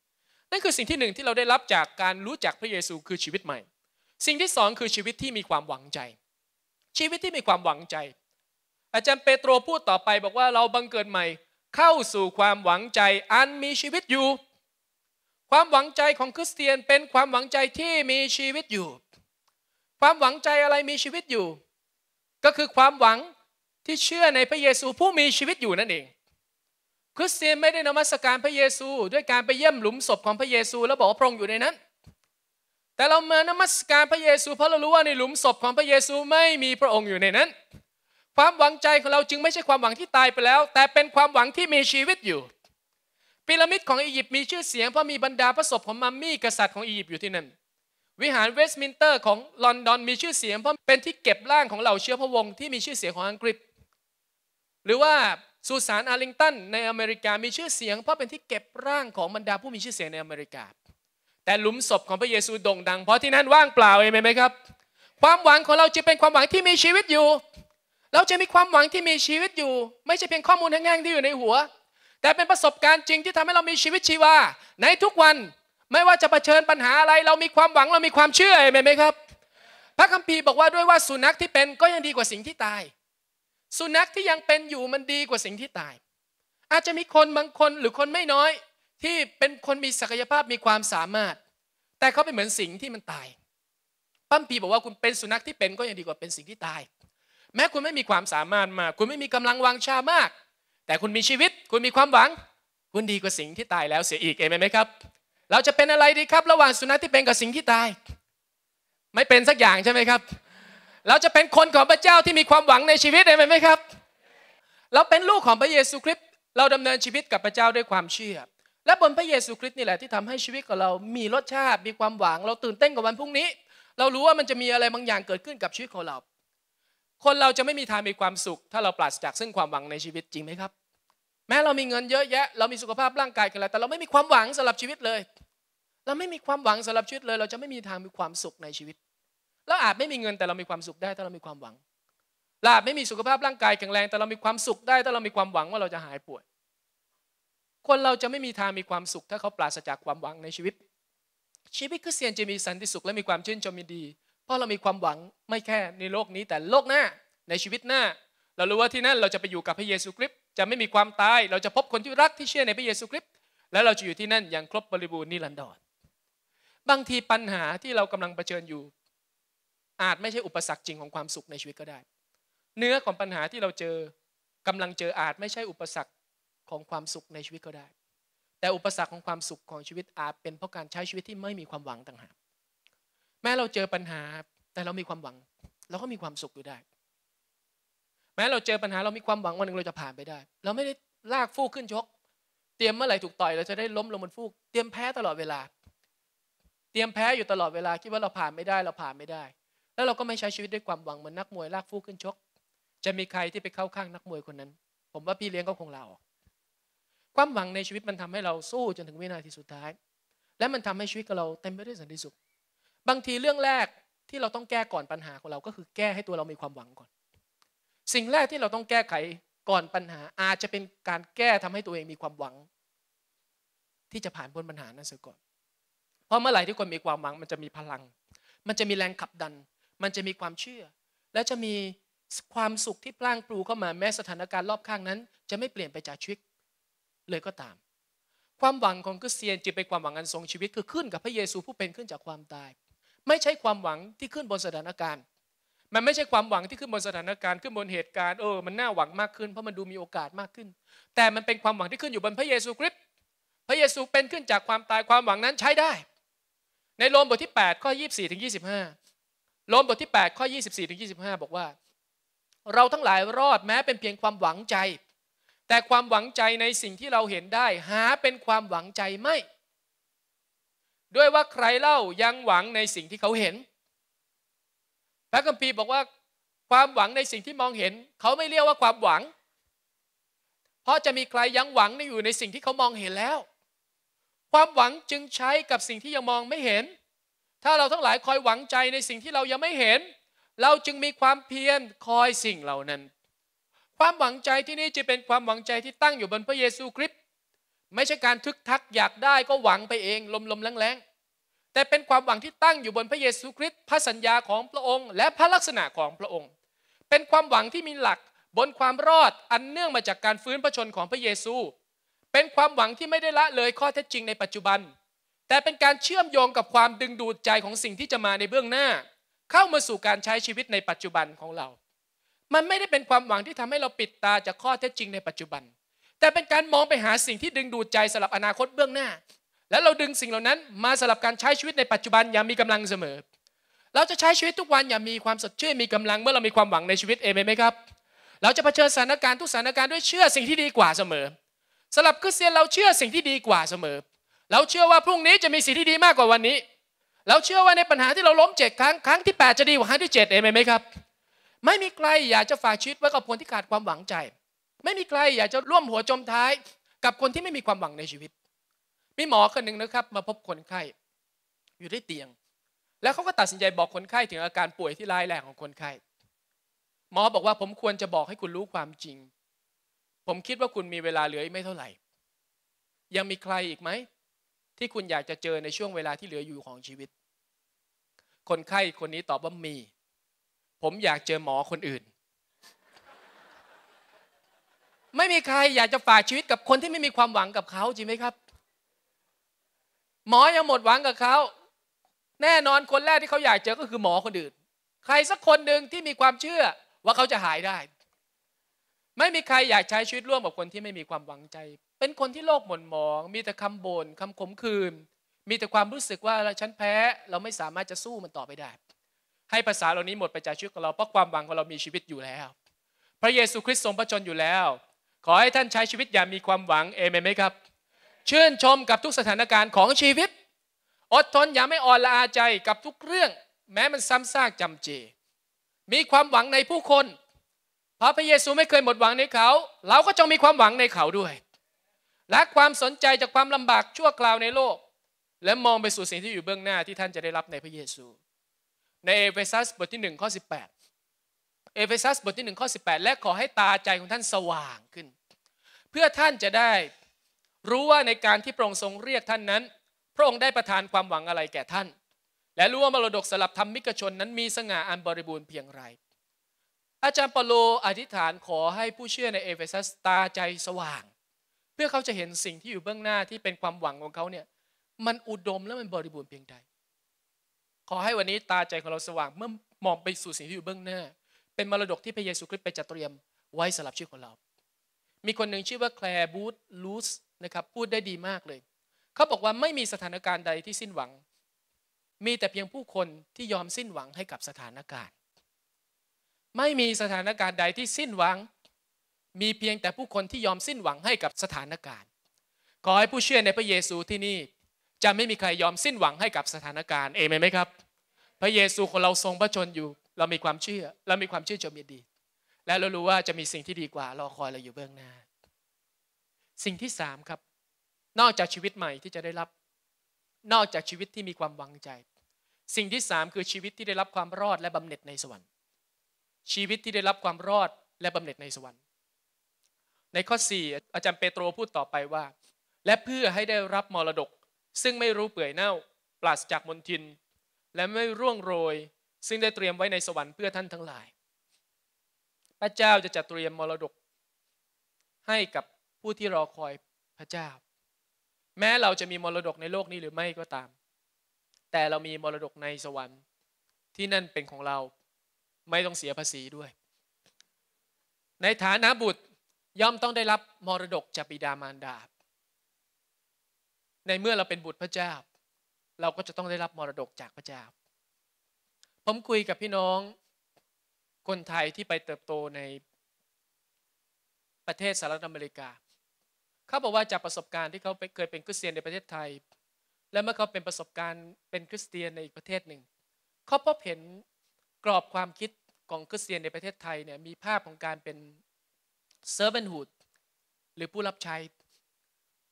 นั่นคือสิ่งที่หนึ่งที่เราได้รับจากการรู้จักพระเยซูคือชีวิตใหม่สิ่งที่สองคือชีวิตที่มีความหวังใจชีวิตที่มีความหวังใจอาจารย์เปโตรพูดต่อไปบอกว่าเราบังเกิดใหม่เข้าสู่ความหวังใจอันมีชีวิตอยู่ความหวังใจของคริสเตียนเป็นความหวังใจที่มีชีวิตอยู่ความหวังใจอะไรมีชีวิตอยู่ก็คือความหวังที่เชื่อในพระเยซูผู้มีชีวิตอยู่นั่นเองคริสเตียนไม่ได้นมัสการพระเยซูด้วยการไปเยี่ยมหลุมศพของพระเยซูแล้วบอกว่าพระองค์อยู่ในนั้นแต่เรามานมัสการพระเยซูเพราะเรารู้ว่าในหลุมศพของพระเยซูไม่มีพระองค์อยู่ในนั้นความหวังใจของเราจึงไม่ใช่ความหวังที่ตายไปแล้วแต่เป็นความหวังที่มีชีวิตอยู่พีระมิดของอียิปต์มีชื่อเสียงเพราะมีบรรดาพระศพของมัมมี่กษัตริย์ของอียิปต์อยู่ที่นั่นวิหารเวสต์มินสเตอร์ของลอนดอนมีชื่อเสียงเพราะเป็นที่เก็บร่างของเหล่าเชื้อพระวงศ์ที่มีชื่อเสียงของอังกฤษหรือว่าสุสานอาร์ลิงตันในอเมริกามีชื่อเสียงเพราะเป็นที่เก็บร่างของบรรดาผู้มีชื่อเสียงในอเมริกาแต่หลุมศพของพระเยซูโด่งดังเพราะที่นั่นว่างเปล่าเองไหมครับความหวังของเราจะเป็นความหวังที่มีชีวิตอยู่เราจะมีความหวังที่มีชีวิตอยู่ไม่ใช่เพียงข้อมูลแง่ๆที่อยู่ในหัวแต่เป็นประสบการณ์จริงที่ทำให้เรามีชีวิตชีวาในทุกวันไม่ว่าจะเผชิญปัญหาอะไรเรามีความหวังเรามีความเชื่อเองไหมครับพระคัมภีร์บอกว่าด้วยว่าสุนัขที่เป็นก็ยังดีกว่าสิ่งที่ตาย สุนัขที่ยังเป็นอยู่มันดีกว่าสิ่งที่ตายอาจจะมีคนบางคนหรือคนไม่น้อยที่เป็นคนมีศักยภาพมีความสามารถแต่เขาเป็นเหมือนสิ่งที่มันตายปั้มปีบอกว่าคุณเป็นสุนัขที่เป็นก็ยังดีกว่าเป็นสิ่งที่ตายแม้คุณไม่มีความสามารถมากคุณไม่มีกำลังวังชามากแต่คุณมีชีวิตคุณมีความหวังคุณดีกว่าสิ่งที่ตายแล้วเสียอีกเองไหมครับเราจะเป็นอะไรดีครับระหว่างสุนัขที่เป็นกับสิ่งที่ตายไม่เป็นสักอย่างใช่ไหมครับเราจะเป็นคนของพระเจ้าที่มีความหวังในชีวิตเองไหมครับเราเป็นลูกของพระเยซูคริสต์เราดำเนินชีวิตกับพระเจ้าด้วยความเชื่อและบนพระเยซูคริสต์นี่แหละที่ทำให้ชีวิตของเรามีรสชาติมีความหวังเราตื่นเต้นกับวันพรุ่งนี้เรารู้ว่ามันจะมีอะไรบางอย่างเกิดขึ้นกับชีวิตของเราคนเราจะไม่มีทางมีความสุขถ้าเราปราศจากซึ่งความหวังในชีวิตจริงไหมครับแม้เรามีเงินเยอะแยะเรามีสุขภาพร่างกายกันแล้วแต่เราไม่มีความหวังสำหรับชีวิตเลยเราไม่มีความหวังสำหรับชีวิตเลยเราจะไม่มีทางมีความสุขในชีวิตเราอาจไม่มีเงินแต่เรามีความสุขได้ถ้าเรามีความหวังเราอาจไม่มีสุขภาพร่างกายแข็งแรงแต่เรามีความสุขได้ถ้าเรามีความหวังว่าเราจะหายป่วยคนเราจะไม่มีทางมีความสุขถ้าเขาปราศจากความหวังในชีวิตชีวิตคริสเตียนจะมีสันติสุขและมีความชื่นชมยินดีเพราะเรามีความหวังไม่แค่ในโลกนี้แต่โลกหน้าในชีวิตหน้าเรารู้ว่าที่นั่นเราจะไปอยู่กับพระเยซูคริสต์จะไม่มีความตายเราจะพบคนที่รักที่เชื่อในพระเยซูคริสต์และเราจะอยู่ที่นั่นอย่างครบบริบูรณ์นิรันดรบางทีปัญหาที่เรากำลังเผชิญอยู่อาจไม่ใช่อุปสรรคจริงของความสุขในชีวิตก็ได้เนื้อของปัญหาที่เราเจอกำลังเจออาจไม่ใช่อุปสรรคของความสุขในชีวิตก็ได้แต่อุปสรรคของความสุขของชีวิตอาจเป็นเพราะการใช้ชีวิตที่ไม่มีความหวังต่างหากแม้เราเจอปัญหาแต่เรามีความหวังเราก็มีความสุขอยู่ได้แม้เราเจอปัญหาเรามีความหวังวันหนึ่งเราจะผ่านไปได้เราไม่ได้ลากฟูกขึ้นชกเตรียมเมื่อไหร่ถูกต่อยเราจะได้ล้มลงบนฟูกเตรียมแพ้ตลอดเวลาเตรียมแพ้อยู่ตลอดเวลาคิดว่าเราผ่านไม่ได้เราผ่านไม่ได้แล้วเราก็ไม่ใช้ชีวิตด้วยความหวังเหมือนนักมวยลากฟูกขึ้นชกจะมีใครที่ไปเข้าข้างนักมวยคนนั้นผมว่าพี่เลี้ยงก็คงลาออกความหวังในชีวิตมันทำให้เราสู้จนถึงวินาทีสุดท้ายและมันทำให้ชีวิตของเราเต็มไปด้วยสันติสุขบางทีเรื่องแรกที่เราต้องแก้ก่อนปัญหาของเราก็คือแก้ให้ตัวเรามีความหวังก่อนสิ่งแรกที่เราต้องแก้ไขก่อนปัญหาอาจจะเป็นการแก้ทำให้ตัวเองมีความหวังที่จะผ่านพ้นปัญหานั้นเสียก่อนเพราะเมื่อไหร่ที่คนมีความหวังมันจะมีพลังมันจะมีแรงขับดันมันจะมีความเชื่อและจะมีความสุขที่พลั่งพลูเข้ามาแม้สถานการณ์รอบข้างนั้นจะไม่เปลี่ยนไปจากชีวิตเลยก็ตามความหวังของคริสเตียนจึงเป็นความหวังอันทรงชีวิตคือขึ้นกับพระเยซูผู้เป็นขึ้นจากความตายไม่ใช่ความหวังที่ขึ้นบนสถานการณ์มันไม่ใช่ความหวังที่ขึ้นบนสถานการณ์ขึ้นบนเหตุการณ์เออมันน่าหวังมากขึ้นเพราะมันดูมีโอกาสมากขึ้นแต่มันเป็นความหวังที่ขึ้นอยู่บนพระเยซูคริสต์พระเยซูเป็นขึ้นจากความตายความหวังนั้นใช้ได้ในโรมบทที่แปดข้อยี่สิบสี่ถึงยี่สิบห้าโรมบทที่แปดข้อยี่สิบสี่ถึงยี่สิบห้าบอกว่าเราทั้งหลายรอดแม้เป็นเพียงความหวังใจแต่ความหวังใจในสิ่งที่เราเห็นได้หาเป็นความหวังใจไม่ด้วยว่าใครเล่ายังหวังในสิ่งที่เขาเห็นพระคัมภีร์บอกว่าความหวังในสิ่งที่มองเห็นเขาไม่เรียกว่าความหวังเพราะจะมีใครยังหวังอยู่ในสิ่งที่เขามองเห็นแล้วความหวังจึงใช้กับสิ่งที่ยังมองไม่เห็นถ้าเราทั้งหลายคอยหวังใจในสิ่งที่เรายังไม่เห็นเราจึงมีความเพียรคอยสิ่งเหล่านั้นความหวังใจที่นี่จะเป็นความหวังใจที่ตั้งอยู่บนพระเยซูคริสต์ไม่ใช่การทึกทักอยากได้ก็หวังไปเองลมๆแรงๆแต่เป็นความหวังที่ตั้งอยู่บนพระเยซูคริสต์พระสัญญาของพระองค์และพระลักษณะของพระองค์เป็นความหวังที่มีหลักบนความรอดอันเนื่องมาจากการฟื้นพระชนของพระเยซูเป็นความหวังที่ไม่ได้ละเลยข้อเท็จจริงในปัจจุบันแต่เป็นการเชื่อมโยงกับความดึงดูดใจของสิ่งที่จะมาในเบื้องหน้าเข้ามาสู่การใช้ชีวิตในปัจจุบันของเรามันไม่ได้เป็นความหวังที่ทำให้เราปิดตาจากข้อเท็จจริงในปัจจุบันแต่เป็นการมองไปหาสิ่งที่ดึงดูดใจสำหรับอนาคตเบื้องหน้าและเราดึงสิ่งเหล่านั้นมาสำหรับการใช้ชีวิตในปัจจุบันอย่างมีกำลังเสมอเราจะใช้ชีวิตทุกวันอย่างมีความสดชื่นมีกำลังเมื่อเรามีความหวังในชีวิตเองไหมครับเราจะเผชิญสถานการณ์ทุกสถานการณ์ด้วยเชื่อสิ่งที่ดีกว่าเสมอสำหรับคริสเตียนเราเชื่อสิ่งที่ดีกว่าเสมอเราเชื่อว่าพรุ่งนี้จะมีสิ่งที่ดีมากกว่าวันนี้เราเชื่อว่าในปัญหาที่เราล้มเจ็ดครั้งครั้งที่แปดจะดีกว่าครั้งที่เจ็ดเองไหมครับไม่มีใครอยากจะฝากชีวิตไว้กับคนที่ขาดความหวังใจไม่มีใครอยากจะร่วมหัวจมท้ายกับคนที่ไม่มีความหวังในชีวิตมีหมอคนหนึ่งนะครับมาพบคนไข้อยู่ที่เตียงแล้วเขาก็ตัดสินใจบอกคนไข้ถึงอาการป่วยที่ร้ายแรงของคนไข้หมอบอกว่าผมควรจะบอกให้คุณรู้ความจริงผมคิดว่าคุณมีเวลาเหลืออีกไม่เท่าไหร่ยังมีใครอีกไหมที่คุณอยากจะเจอในช่วงเวลาที่เหลืออยู่ของชีวิตคนไข้คนนี้ตอบว่ามีผมอยากเจอหมอคนอื่น ไม่มีใครอยากจะฝากชีวิตกับคนที่ไม่มีความหวังกับเขาจริงไหมครับหมอยังหมดหวังกับเขาแน่นอนคนแรกที่เขาอยากเจอก็คือหมอคนอื่นใครสักคนหนึ่งที่มีความเชื่อว่าเขาจะหายได้ไม่มีใครอยากใช้ชีวิตร่วมกับคนที่ไม่มีความหวังใจเป็นคนที่โลกหม่นหมองมีแต่คำบ่นคำขมขื่นมีแต่ความรู้สึกว่าฉันแพ้เราไม่สามารถจะสู้มันต่อไปได้ให้ภาษาเหล่านี้หมดไปจากชีวิตของเราเพราะความหวังของเรามีชีวิตอยู่แล้วพระเยซูคริสต์ทรงพระชนม์อยู่แล้วขอให้ท่านใช้ชีวิตอย่างมีความหวังเอเมนไหมครับชื่นชมกับทุกสถานการณ์ของชีวิตอดทนอย่าไม่อ่อนละอาใจกับทุกเรื่องแม้มันซ้ำซากจำเจมีความหวังในผู้คนเพราะพระเยซูไม่เคยหมดหวังในเขาเราก็จงมีความหวังในเขาด้วยละความสนใจจากความลำบากชั่วคราวในโลกและมองไปสู่สิ่งที่อยู่เบื้องหน้าที่ท่านจะได้รับในพระเยซูในเอเฟซัสบทที่หนึ่งข้อสิบแปดเอเฟซัสบทที่หนึ่งข้อสิบแปดและขอให้ตาใจของท่านสว่างขึ้นเพื่อท่านจะได้รู้ว่าในการที่พระองค์ทรงเรียกท่านนั้นพระองค์ได้ประทานความหวังอะไรแก่ท่านและรู้ว่ามรดกสำหรับธรรมิกชนนั้นมีสง่าอันบริบูรณ์เพียงไรอาจารย์เปาโลอธิษฐานขอให้ผู้เชื่อในเอเฟซัสตาใจสว่างเพื่อเขาจะเห็นสิ่งที่อยู่เบื้องหน้าที่เป็นความหวังของเขาเนี่ยมันอุดมและมันบริบูรณ์เพียงใดขอให้วันนี้ตาใจของเราสว่างเมื่อมองไปสู่สิ่งที่อยู่เบื้องหน้าเป็นมรดกที่พระเยซูคริสต์ไปจัดเตรียมไว้สำหรับชีวิตของเรามีคนหนึ่งชื่อว่าแคลร์บูธลูสนะครับพูดได้ดีมากเลยเขาบอกว่าไม่มีสถานการณ์ใดที่สิ้นหวังมีแต่เพียงผู้คนที่ยอมสิ้นหวังให้กับสถานการณ์ไม่มีสถานการณ์ใดที่สิ้นหวังมีเพียงแต่ผู้คนที่ยอมสิ้นหวังให้กับสถานการณ์ขอให้ผู้เชื่อในพระเยซูที่นี่จะไม่มีใครยอมสิ้นหวังให้กับสถานการณ์เอเมนไหมครับพระเยซูของเราทรงพระชนอยู่เรามีความเชื่อเรามีความเชื่อจนมีดีและเรารู้ว่าจะมีสิ่งที่ดีกว่ารอคอยเราอยู่เบื้องหน้าสิ่งที่สามครับนอกจากชีวิตใหม่ที่จะได้รับนอกจากชีวิตที่มีความหวังใจสิ่งที่สามคือชีวิตที่ได้รับความรอดและบำเหน็จในสวรรค์ชีวิตที่ได้รับความรอดและบำเหน็จในสวรรค์ในข้อสี่อาจารย์เปโตรพูดต่อไปว่าและเพื่อให้ได้รับมรดกซึ่งไม่รู้เปื่อยเน่าปราศจากมลทินและไม่ร่วงโรยซึ่งได้เตรียมไว้ในสวรรค์เพื่อท่านทั้งหลายพระเจ้าจะจัดเตรียมมรดกให้กับผู้ที่รอคอยพระเจ้าแม้เราจะมีมรดกในโลกนี้หรือไม่ก็ตามแต่เรามีมรดกในสวรรค์ที่นั่นเป็นของเราไม่ต้องเสียภาษีด้วยในฐานะบุตรย่อมต้องได้รับมรดกจากบิดามารดาในเมื่อเราเป็นบุตรพระเจ้าเราก็จะต้องได้รับมรดกจากพระเจ้าผมคุยกับพี่น้องคนไทยที่ไปเติบโตในประเทศสหรัฐอเมริกาเขาบอกว่าจากประสบการณ์ที่เขาเคยเป็นคริสเตียนในประเทศไทยและเมื่อเขาเป็นประสบการณ์เป็นคริสเตียนในอีกประเทศหนึ่งเขาพบเห็นกรอบความคิดของคริสเตียนในประเทศไทยเนี่ยมีภาพของการเป็น servanthood หรือผู้รับใช้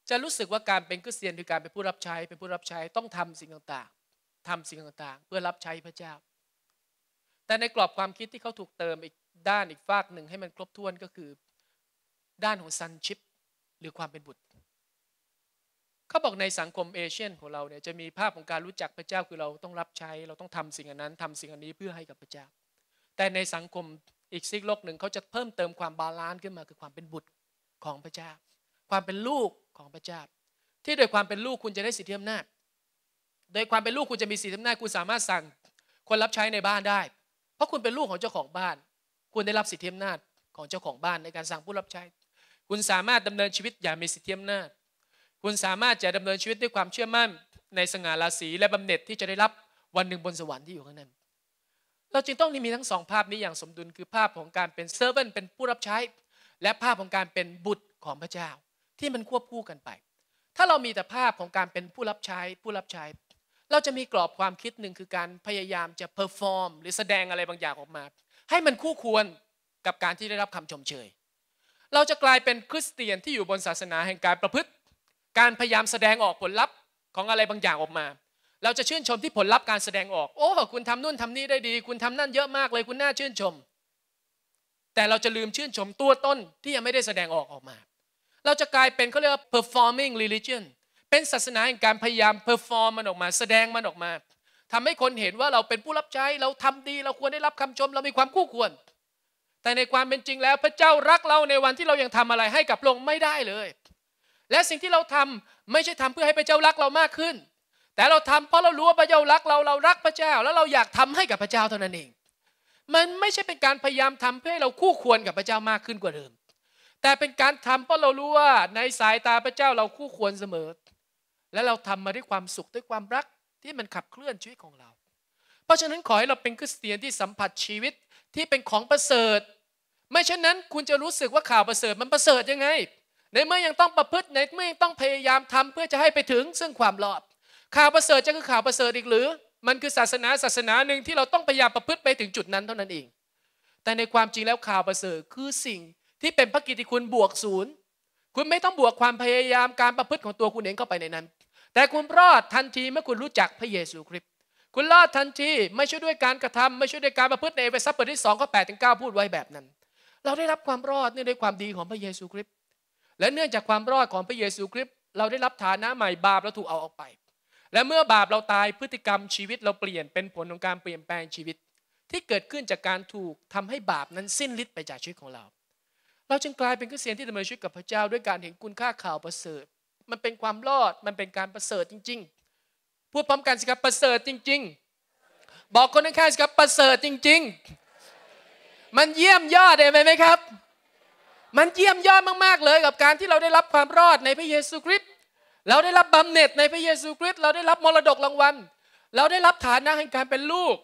จะรู้สึกว่าการเป็นคริสเตียนคือการเป็นผู้รับใช้เป็นผู้รับใช้ต้องทำสิ่งต่างๆทำสิ่งต่างๆเพื่อรับใช้พระเจ้าแต่ในกรอบความคิดที่เขาถูกเติมอีกด้านอีกฝากหนึ่งให้มันครบถ้วนก็คือด้านของ sonship หรือความเป็นบุตรเขาบอกในสังคมเอเชียของเราเนี่ยจะมีภาพของการรู้จักพระเจ้าคือเราต้องรับใช้เราต้องทำสิ่งนั้นทำสิ่งนี้เพื่อให้กับพระเจ้าแต่ในสังคมอีกซีกโลกหนึ่งเขาจะเพิ่มเติมความบาลานซ์ขึ้นมาคือความเป็นบุตรของพระเจ้าความเป็นลูกของพระเจ้าที่โดยความเป็นลูกคุณจะได้สิทธิอำนาจโดยความเป็นลูกคุณจะมีสิทธิอำนาจคุณสามารถสั่งคนรับใช้ในบ้านได้เพราะคุณเป็นลูกของเจ้าของบ้านคุณได้รับสิทธิอำนาจของเจ้าของบ้านในการสั่งผู้รับใช้คุณสามารถดำเนินชีวิตอย่างมีสิทธิอำนาจคุณสามารถจะดำเนินชีวิตด้วยความเชื่อมั่นในสง่าราศีและบำเหน็จที่จะได้รับวันหนึ่งบนสวรรค์ที่อยู่ข้างนั้นเราจึงต้องมีทั้งสองภาพนี้อย่างสมดุลคือภาพของการเป็น servant เป็นผู้รับใช้และภาพของการเป็นบุตรของพระเจ้าที่มันควบคู่กันไปถ้าเรามีแต่ภาพของการเป็นผู้รับใช้ผู้รับใช้เราจะมีกรอบความคิดหนึ่งคือการพยายามจะเพอร์ฟอร์มหรือแสดงอะไรบางอย่างออกมาให้มันคู่ควรกับการที่ได้รับคำชมเชยเราจะกลายเป็นคริสเตียนที่อยู่บนศาสนาแห่งการประพฤติการพยายามแสดงออกผลลัพธ์ของอะไรบางอย่างออกมาเราจะชื่นชมที่ผลลัพธ์การแสดงออกโอ้คุณทำนู่นทำนี่ได้ดีคุณทำนั่นเยอะมากเลยคุณน่าชื่นชมแต่เราจะลืมชื่นชมตัวต้นที่ยังไม่ได้แสดงออกออกมาเราจะกลายเป็นเขาเรียกว่า performing religion เป็นศาสนาแห่งการพยายาม perform มันออกมาแสดงมันออกมาทำให้คนเห็นว่าเราเป็นผู้รับใช้เราทำดีเราควรได้รับคำชมเรามีความคู่ควรแต่ แต่ในความเป็นจริงแล้วพระเจ้ารักเราในวันที่เรายังทำอะไรให้กับพระองค์ไม่ได้เลยและสิ่งที่เราทำไม่ใช่ทำเพื่อให้พระเจ้ารักเรามากขึ้นแต่เราทำเพราะเรารู้ว่าพระเจ้ารักเราเรารักพระเจ้าแล้วเราอยากทำให้กับพระเจ้าเท่านั้นเองมันไม่ใช่เป็นการพยายามทำเพื่อให้เราคู่ควรกับพระเจ้ามากขึ้นกว่าเดิมแต่เป็นการทำเพราะเรารู้ว่าในสายตาพระเจ้าเราคู่ควรเสมอและเราทำมาด้วยความสุขด้วยความรักที่มันขับเคลื่อนชีวิตของเราเพราะฉะนั้นขอให้เราเป็นคริสเตียนที่สัมผัสชีวิตที่เป็นของประเสริฐไม่เช่นนั้นคุณจะรู้สึกว่าข่าวประเสริฐมันประเสริฐยังไงในเมื่อยังต้องประพฤติในเมื่อยังต้องพยายามทำเพื่อจะให้ไปถึงซึ่งความรอดข่าวประเสริฐจะคือข่าวประเสริฐอีกหรือมันคือศาสนาศาสนาหนึ่งที่เราต้องพยายามประพฤติไปถึงจุดนั้นเท่านั้นเองแต่ในความจริงแล้วข่าวประเสริฐคือสิ่งที่เป็นพระกิตติคุณบวกศูนย์คุณไม่ต้องบวกความพยายามการประพฤติของตัวคุณเองเข้าไปในนั้นแต่คุณรอดทันทีเมื่อคุณรู้จักพระเยซูคริสต์คุณรอดทันทีไม่ใช่ด้วยการกระทำไม่ใช่ด้วยการประพฤติในเอเฟซัสบทที่สองข้อแปดถึงเก้าพูดไว้แบบนั้นเราได้รับความรอดเนื่องด้วยความดีของพระเยซูคริสต์และเนื่องจากความรอดของพระเยซูคริสต์เราได้รับฐานะใหม่บาปเราถูกเอาออกไปและเมื่อบาปเราตายพฤติกรรมชีวิตเราเปลี่ยนเป็นผลของการเปลี่ยนแปลงชีวิตที่เกิดขึ้นจากการถูกทำให้บาปนั้นสิ้นฤทธิ์ไปจากชีวิตของเราเราจึงกลายเป็นคริสเตียนที่ดำเนินชีวิตกับพระเจ้าด้วยการเห็นคุณค่าข่าวประเสริฐมันเป็นความรอดมันเป็นการประเสริฐจริงๆพูดพร้อมกันสิครับประเสริฐจริงๆบอกคนข้างๆสิครับประเสริฐจริงๆมันเยี่ยมยอดเองไหมครับมันเยี่ยมยอดมากๆเลยกับการที่เราได้รับความรอดในพระเยซูคริสต์เราได้รับบำเหน็จในพระเยซูคริสต์เราได้รับมรดกรางวัลเราได้รับฐานะแห่งการเป็นลูก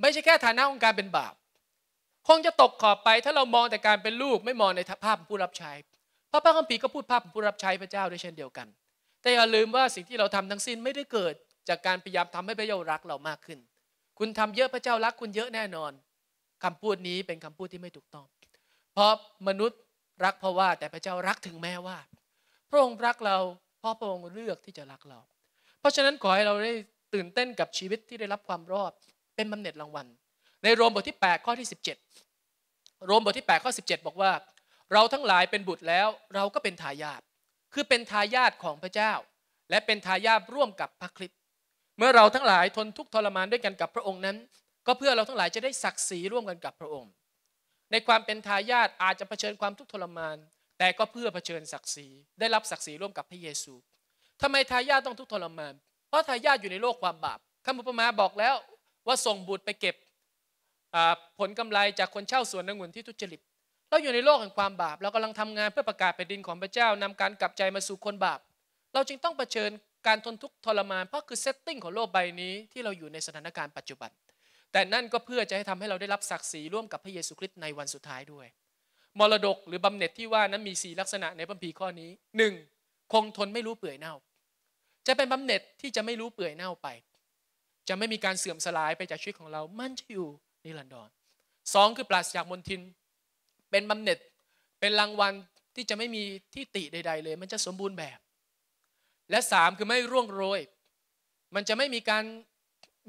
ไม่ใช่แค่ฐานะของการเป็นบาปคงจะตกขอบไปถ้าเรามองแต่การเป็นลูกไม่มองในภาพผู้รับใช้พระคัมภีร์ก็พูดภาพผู้รับใช้พระเจ้าด้วยเช่นเดียวกันแต่อย่าลืมว่าสิ่งที่เราทำทั้งสิ้นไม่ได้เกิดจากการพยายามทำให้พระเจ้ารักเรามากขึ้นคุณทำเยอะพระเจ้ารักคุณเยอะแน่นอนคำพูดนี้เป็นคำพูดที่ไม่ถูกต้องเพราะมนุษย์รักเพราะว่าแต่พระเจ้ารักถึงแม้ว่าพระองค์รักเราเพราะพระองค์เลือกที่จะรักเราเพราะฉะนั้นขอให้เราได้ตื่นเต้นกับชีวิตที่ได้รับความรอดเป็นบำเหน็จรางวัลในโรมบทที่แปดข้อที่สิบเจ็ดโรมบทที่แปดข้อสิบเจ็ดบอกว่าเราทั้งหลายเป็นบุตรแล้วเราก็เป็นทายาทคือเป็นทายาทของพระเจ้าและเป็นทายาทร่วมกับพระคริสต์เมื่อเราทั้งหลายทนทุกข์ทรมานด้วยกันกับพระองค์นั้นก็เพื่อเราทั้งหลายจะได้ศักดิ์ศรีร่วมกันกับพระองค์ในความเป็นทายาทอาจจะเผชิญความทุกข์ทรมานแต่ก็เพื่อเผชิญศักดิ์ศรีได้รับศักดิ์ศรีร่วมกับพระเยซูทำไมทายาทต้องทุกข์ทรมานเพราะทายาทอยู่ในโลกความบาปคำอุปมาบอกแล้วว่าส่งบุตรไปเก็บผลกำไรจากคนเช่าสวนองุ่นที่ทุจริตเราอยู่ในโลกแห่งความบาปเรากำลังทำงานเพื่อประกาศแผ่นดินของพระเจ้านำการกลับใจมาสู่คนบาปเราจึงต้องเผชิญการทนทุกข์ทรมานเพราะคือเซตติ้งของโลกใบนี้ที่เราอยู่ในสถานการณ์ปัจจุบันแต่นั่นก็เพื่อจะให้ทำให้เราได้รับศักดิ์ศรีร่วมกับพระเยซูคริสต์ในวันสุดท้ายด้วยมรดกหรือบำเหน็จที่ว่านั้นมีสี่ลักษณะในพระคัมภีร์ข้อนี้ หนึ่ง. คงทนไม่รู้เปื่อยเน่าจะเป็นบำเหน็จที่จะไม่รู้เปื่อยเน่าไปจะไม่มีการเสื่อมสลายไปจากชีวิตของเรามันจะอยู่นิรันดร สอง. คือปราศจากมลทินเป็นบำเหน็จเป็นรางวัลที่จะไม่มีที่ติใดๆเลยมันจะสมบูรณ์แบบและสามคือไม่ร่วงโรยมันจะไม่มีการ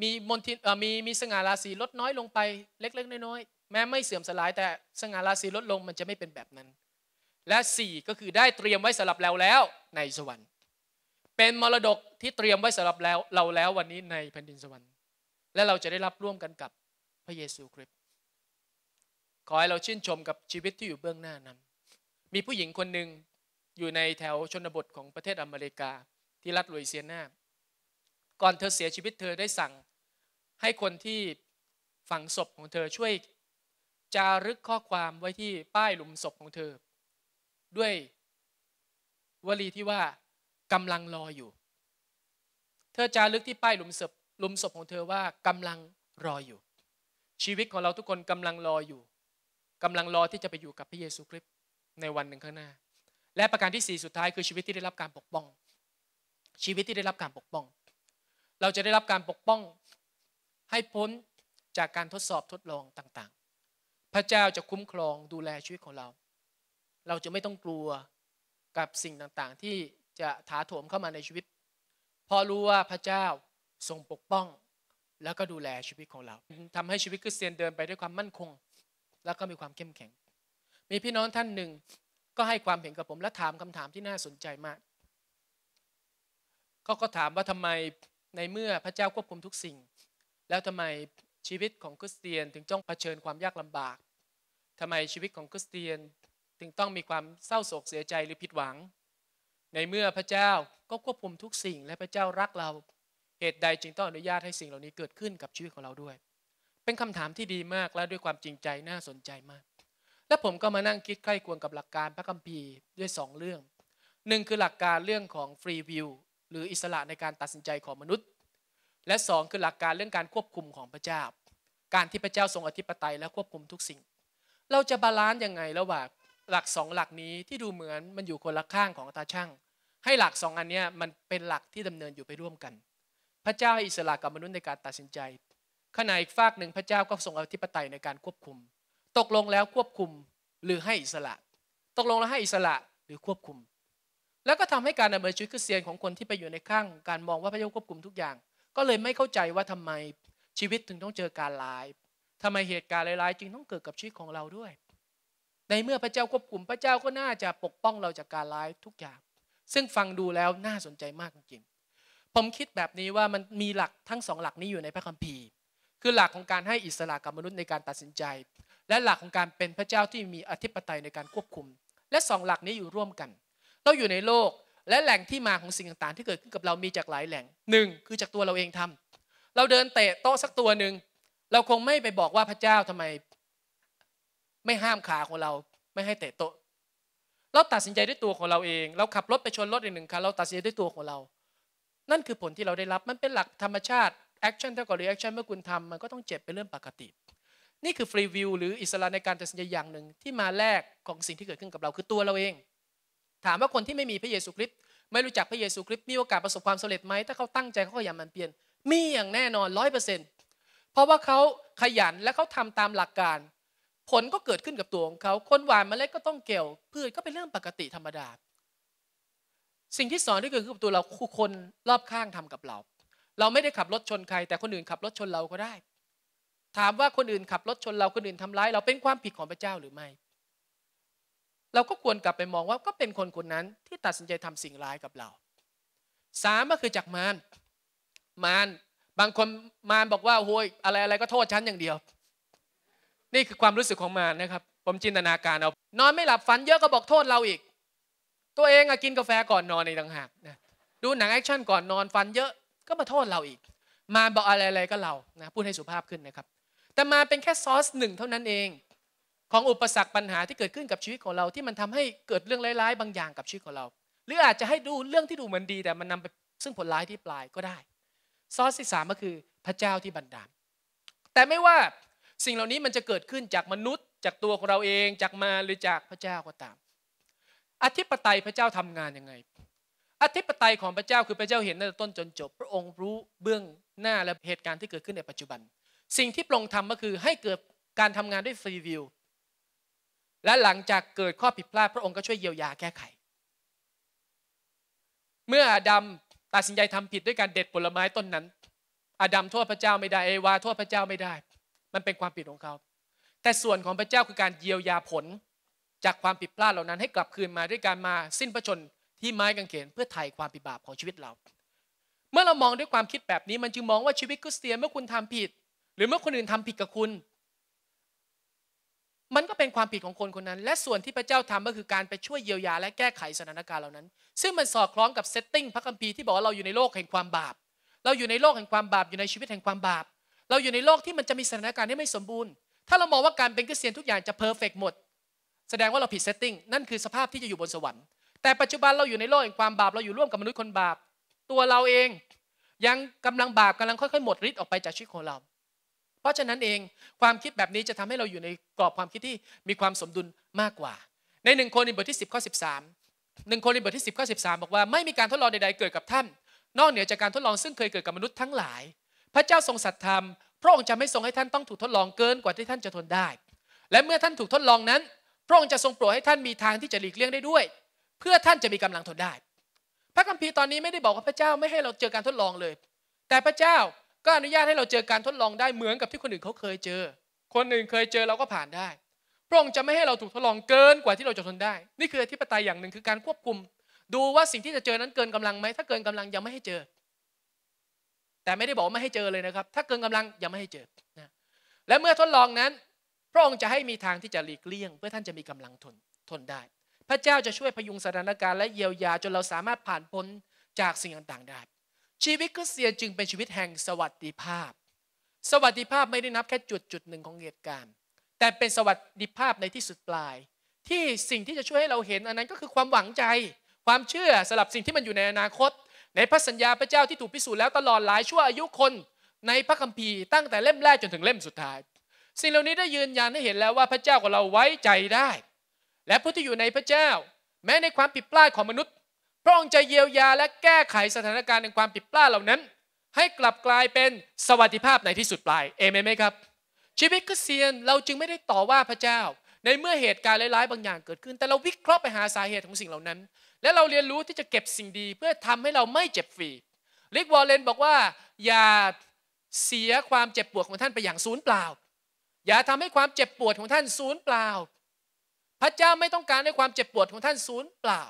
มีมลทินมีมีสง่าราศีลดน้อยลงไปเล็กๆน้อยๆแม้ไม่เสื่อมสลายแต่สง่าราศีลดลงมันจะไม่เป็นแบบนั้นและสี่ก็คือได้เตรียมไว้สำหรับเราแล้วในสวรรค์เป็นมรดกที่เตรียมไว้สำหรับแล้วเราแล้ววันนี้ในแผ่นดินสวรรค์และเราจะได้รับร่วมกันกับพระเยซูคริสต์ขอให้เราชื่นชมกับชีวิตที่อยู่เบื้องหน้านั้นมีผู้หญิงคนหนึ่งอยู่ในแถวชนบทของประเทศอเมริกาที่รัฐลุยเซียนาก่อนเธอเสียชีวิตเธอได้สั่งให้คนที่ฝังศพของเธอช่วยจารึกข้อความไว้ที่ป้ายหลุมศพของเธอด้วยวลีที่ว่ากำลังรออยู่เธอจารึกที่ป้ายหลุมศพหลุมศพของเธอว่ากำลังรออยู่ชีวิตของเราทุกคนกำลังรออยู่กำลังรอที่จะไปอยู่กับพระเยซูคริสต์ในวันหนึ่งข้างหน้าและประการที่สี่สุดท้ายคือชีวิตที่ได้รับการปกป้องชีวิตที่ได้รับการปกป้องเราจะได้รับการปกป้องให้พ้นจากการทดสอบทดลองต่างๆพระเจ้าจะคุ้มครองดูแลชีวิตของเราเราจะไม่ต้องกลัวกับสิ่งต่างๆที่จะถาโถมเข้ามาในชีวิตพอรู้ว่าพระเจ้าทรงปกป้องแล้วก็ดูแลชีวิตของเราทำให้ชีวิตคริสเตียนเดินไปด้วยความมั่นคงแล้วก็มีความเข้มแข็งมีพี่น้องท่านหนึ่งก็ให้ความเห็นกับผมและถามคำถามที่น่าสนใจมากเขาก็ถามว่าทำไมในเมื่อพระเจ้าควบคุมทุกสิ่งแล้วทำไมชีวิตของคริสเตียนถึงต้องเผชิญความยากลำบาก ทำไมชีวิตของคริสเตียนถึงต้องมีความเศร้าโศกเสียใจหรือผิดหวังในเมื่อพระเจ้าก็ควบคุมทุกสิ่งและพระเจ้ารักเราเหตุใดจึงต้องอนุญาตให้สิ่งเหล่านี้เกิดขึ้นกับชีวิตของเราด้วยเป็นคำถามที่ดีมากและด้วยความจริงใจน่าสนใจมากและผมก็มานั่งคิดใคร่ครวญกับหลักการพระคัมภีร์ด้วยสองเรื่องหนึ่งคือหลักการเรื่องของ free will หรืออิสระในการตัดสินใจของมนุษย์และสองคือหลักการเรื่องการควบคุมของพระเจ้าการที่พระเจ้าทรงอธิปไตยและควบคุมทุกสิ่งเราจะบาลานซ์ยังไงระหว่างหลักสองหลักนี้ที่ดูเหมือนมันอยู่คนละข้างของตาช่างให้หลักสองอันนี้มันเป็นหลักที่ดำเนินอยู่ไปร่วมกันพระเจ้าให้อิสระกับมนุษย์ในการตัดสินใจขณะอีกฝากหนึ่งพระเจ้าก็ทรงอธิปไตยในการควบคุมตกลงแล้วควบคุมหรือให้อิสระตกลงแล้วให้อิสระหรือควบคุมแล้วก็ทำให้การดำเนินชีวิตคริสเตียนของคนที่ไปอยู่ในข้างการมองว่าพระเจ้าควบคุมทุกอย่างก็เลยไม่เข้าใจว่าทำไมชีวิตถึงต้องเจอการร้ายทำไมเหตุการณ์ร้ายๆจึงต้องเกิดกับชีวิตของเราด้วยในเมื่อพระเจ้าควบคุมพระเจ้าก็น่าจะปกป้องเราจากการร้ายทุกอย่างซึ่งฟังดูแล้วน่าสนใจมากจริงๆผมคิดแบบนี้ว่ามันมีหลักทั้งสองหลักนี้อยู่ในพระคัมภีร์คือหลักของการให้อิสระกับมนุษย์ในการตัดสินใจและหลักของการเป็นพระเจ้าที่มีอธิปไตยในการควบคุมและสองหลักนี้อยู่ร่วมกันเราอยู่ในโลกและแหล่งที่มาของสิ่งต่างๆที่เกิดขึ้นกับเรามีจากหลายแหล่งหนึ่งคือจากตัวเราเองทำเราเดินเตะโต๊ะสักตัวหนึ่งเราคงไม่ไปบอกว่าพระเจ้าทำไมไม่ห้ามขาของเราไม่ให้เตะโต๊ะเราตัดสินใจด้วยตัวของเราเองเราขับรถไปชนรถอีกหนึ่งคันเราตัดสินใจด้วยตัวของเรานั่นคือผลที่เราได้รับมันเป็นหลักธรรมชาติแอคชั่นเท่ากับรีแอคชั่นเมื่อคุณทำมันก็ต้องเจ็บเป็นเรื่องปกตินี่คือฟรีวิวหรืออิสระในการตัดสินใจอย่างหนึ่งที่มาแรกของสิ่งที่เกิดขึ้นกับเราคือตัวเราเองถามว่าคนที่ไม่มีพระเยซูคริสต์ไม่รู้จักพระเยซูคริสต์มีโอกาสประสบความสำเร็จไหมถ้าเขาตั้งใจเขาขยันมันเปลี่ยนมีอย่างแน่นอน ร้อยเปอร์เซ็นต์ เพราะว่าเขาขยันและเขาทำตามหลักการผลก็เกิดขึ้นกับตัวของเขาคนหวานเมล็ดก็ต้องเกี่ยวพืชก็เป็นเรื่องปกติธรรมดาสิ่งที่สอนที่เกิดขึ้นกับตัวเราคือคนรอบข้างทำกับเราเราไม่ได้ขับรถชนใครแต่คนอื่นขับรถชนเราก็ได้ถามว่าคนอื่นขับรถชนเราคนอื่นทำร้ายเราเป็นความผิดของพระเจ้าหรือไม่เราก็ควรกลับไปมองว่าก็เป็นคนคนนั้นที่ตัดสินใจทำสิ่งร้ายกับเราสามก็คือจากมารมารบางคนมารบอกว่าโอ้ยอะไรอะไรก็โทษฉันอย่างเดียวนี่คือความรู้สึกของมารนะครับผมจินตนาการเอานอนไม่หลับฝันเยอะก็บอกโทษเราอีกตัวเองอะกินกาแฟก่อนนอนในต่างหากนะดูหนังแอคชั่นก่อนนอนฝันเยอะก็มาโทษเราอีกมารบอกอะไรอะไรก็เรานะพูดให้สุภาพขึ้นนะครับแต่มารเป็นแค่ซอสหนึ่งเท่านั้นเองของอุปสรรคปัญหาที่เกิดขึ้นกับชีวิตของเราที่มันทำให้เกิดเรื่องร้ายๆบางอย่างกับชีวิตของเราหรืออาจจะให้ดูเรื่องที่ดูเหมือนดีแต่มันนำไปซึ่งผลร้ายที่ปลายก็ได้ซอสที่สามก็คือพระเจ้าที่บันดาลแต่ไม่ว่าสิ่งเหล่านี้มันจะเกิดขึ้นจากมนุษย์จากตัวของเราเองจากมาหรือจากพระเจ้าก็ตามอธิปไตยพระเจ้าทำงานยังไงอธิปไตยของพระเจ้าคือพระเจ้าเห็นตั้งแต่ต้นจนจบพระองค์รู้เบื้องหน้าและเหตุการณ์ที่เกิดขึ้นในปัจจุบันสิ่งที่พระองค์ทำก็คือให้เกิดการทำงานด้วยฟรีวิวและหลังจากเกิดข้อผิดพลาดพระองค์ก็ช่วยเยียวยาแก้ไขเมื่ออาดัมตัดสินใจทำผิดด้วยการเด็ดผลไม้ต้นนั้นอาดัมโทษพระเจ้าไม่ได้เอวาโทษพระเจ้าไม่ได้มันเป็นความผิดของเขาแต่ส่วนของพระเจ้าคือการเยียวยาผลจากความผิดพลาดเหล่านั้นให้กลับคืนมาด้วยการมาสิ้นพระชนม์ที่ไม้กางเขนเพื่อไถ่ความผิดบาปของชีวิตเราเมื่อเรามองด้วยความคิดแบบนี้มันจึงมองว่าชีวิตคริสเตียนเมื่อคุณทำผิดหรือเมื่อคนอื่นทำผิดกับคุณมันก็เป็นความผิดของคนคนนั้นและส่วนที่พระเจ้าทำก็คือการไปช่วยเยียวยาและแก้ไขสถานการณ์เหล่านั้นซึ่งมันสอดคล้องกับเซตติ้งพระคัมภีร์ที่บอกว่าเราอยู่ในโลกแห่งความบาปเราอยู่ในโลกแห่งความบาปอยู่ในชีวิตแห่งความบาปเราอยู่ในโลกที่มันจะมีสถานการณ์ที่ไม่สมบูรณ์ถ้าเรามองว่าการเป็นคริสเตียนทุกอย่างจะเพอร์เฟกต์หมดแสดงว่าเราผิดเซตติ้งนั่นคือสภาพที่จะอยู่บนสวรรค์แต่ปัจจุบันเราอยู่ในโลกแห่งความบาปเราอยู่ร่วมกับมนุษย์คนบาปตัวเราเองยังกำลังบาปกำลังค่อยๆหมดฤทธิ์ออกไปจากชีวิตของเราเพราะฉะนั้นเองความคิดแบบนี้จะทำให้เราอยู่ในกรอบความคิดที่มีความสมดุลมากกว่าในหนึ่งโครินธ์บทที่สิบข้อสิบสามหนึ่งโครินธ์บทที่สิบข้อสิบสามบอกว่าไม่มีการทดลองใดๆเกิดกับท่านนอกเหนือจากการทดลองซึ่งเคยเกิดกับมนุษย์ทั้งหลายพระเจ้าทรงสัตย์ธรรมพระองค์จะไม่ทรงให้ท่านต้องถูกทดลองเกินกว่าที่ท่านจะทนได้และเมื่อท่านถูกทดลองนั้นพระองค์จะทรงโปรดให้ท่านมีทางที่จะหลีกเลี่ยงได้ด้วยเพื่อท่านจะมีกำลังทนได้พระคัมภีร์ตอนนี้ไม่ได้บอกว่าพระเจ้าไม่ให้เราเจอการทดลองเลยแต่พระเจ้าก็อนุญาตให้เราเจอการทดลองได้เหมือนกับที่คนอื่นเขาเคยเจอคนอื่นเคยเจอเราก็ผ่านได้พระองค์จะไม่ให้เราถูกทดลองเกินกว่าที่เราจะทนได้นี่คืออธิปไตยอย่างหนึ่งคือการควบคุมดูว่าสิ่งที่จะเจอนั้นเกินกำลังไหมถ้าเกินกำลังยังไม่ให้เจอแต่ไม่ได้บอกไม่ให้เจอเลยนะครับถ้าเกินกำลังยังไม่ให้เจอนะและเมื่อทดลองนั้น พระองค์จะให้มีทางที่จะหลีกเลี่ยงเพื่อท่านจะมีกำลังทนทนได้พระเจ้าจะช่วยพยุงสถานการณ์และเยียวยาจนเราสามารถผ่านพ้นจากสิ่งต่างๆได้ชีวิตคริสเตียนจึงเป็นชีวิตแห่งสวัสดิภาพสวัสดิภาพไม่ได้นับแค่จุดจุดหนึ่งของเหตุการณ์แต่เป็นสวัสดิภาพในที่สุดปลายที่สิ่งที่จะช่วยให้เราเห็นอันนั้นก็คือความหวังใจความเชื่อสำหรับสิ่งที่มันอยู่ในอนาคตในพระสัญญาพระเจ้าที่ถูกพิสูจน์แล้วตลอดหลายชั่วอายุคนในพระคัมภีร์ตั้งแต่เล่มแรกจนถึงเล่มสุดท้ายสิ่งเหล่านี้ได้ยืนยันให้เห็นแล้วว่าพระเจ้าของเราไว้ใจได้และผู้ที่อยู่ในพระเจ้าแม้ในความผิดพลาดของมนุษย์พระองค์จะเยียวยาและแก้ไขสถานการณ์ในความผิดพลาดเหล่านั้นให้กลับกลายเป็นสวัสดิภาพในที่สุดปลายเอเมนไหมครับชีวิตคริสเตียนเราจึงไม่ได้ต่อว่าพระเจ้าในเมื่อเหตุการณ์ร้ายๆบางอย่างเกิดขึ้นแต่เราวิเคราะห์ไปหาสาเหตุของสิ่งเหล่านั้นและเราเรียนรู้ที่จะเก็บสิ่งดีเพื่อทำให้เราไม่เจ็บฟรีริกวอลเลนบอกว่าอย่าเสียความเจ็บปวดของท่านไปอย่างสูญเปล่าอย่าทำให้ความเจ็บปวดของท่านสูญเปล่าพระเจ้าไม่ต้องการให้ความเจ็บปวดของท่านสูญเปล่า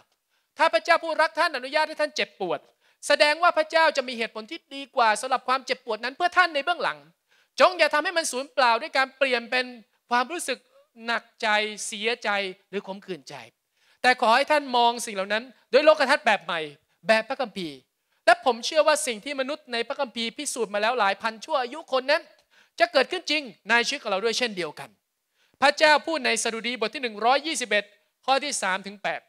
ถ้าพระเจ้าผู้รักท่านอนุญาตให้ท่านเจ็บปวดแสดงว่าพระเจ้าจะมีเหตุผลที่ดีกว่าสำหรับความเจ็บปวดนั้นเพื่อท่านในเบื้องหลังจงอย่าทำให้มันสูญเปล่าด้วยการเปลี่ยนเป็นความรู้สึกหนักใจเสียใจหรือขมขื่นใจแต่ขอให้ท่านมองสิ่งเหล่านั้นด้วยโลกทัศน์แบบใหม่แบบพระคัมภีร์และผมเชื่อว่าสิ่งที่มนุษย์ในพระคัมภีร์พิสูจน์มาแล้วหลายพันชั่วอายุคนนั้นจะเกิดขึ้นจริงในชีวิตของเราด้วยเช่นเดียวกันพระเจ้าพูดในสดุดีบทที่หนึ่งร้อยยี่สิบเอ็ดข้อที่สามถึงแปด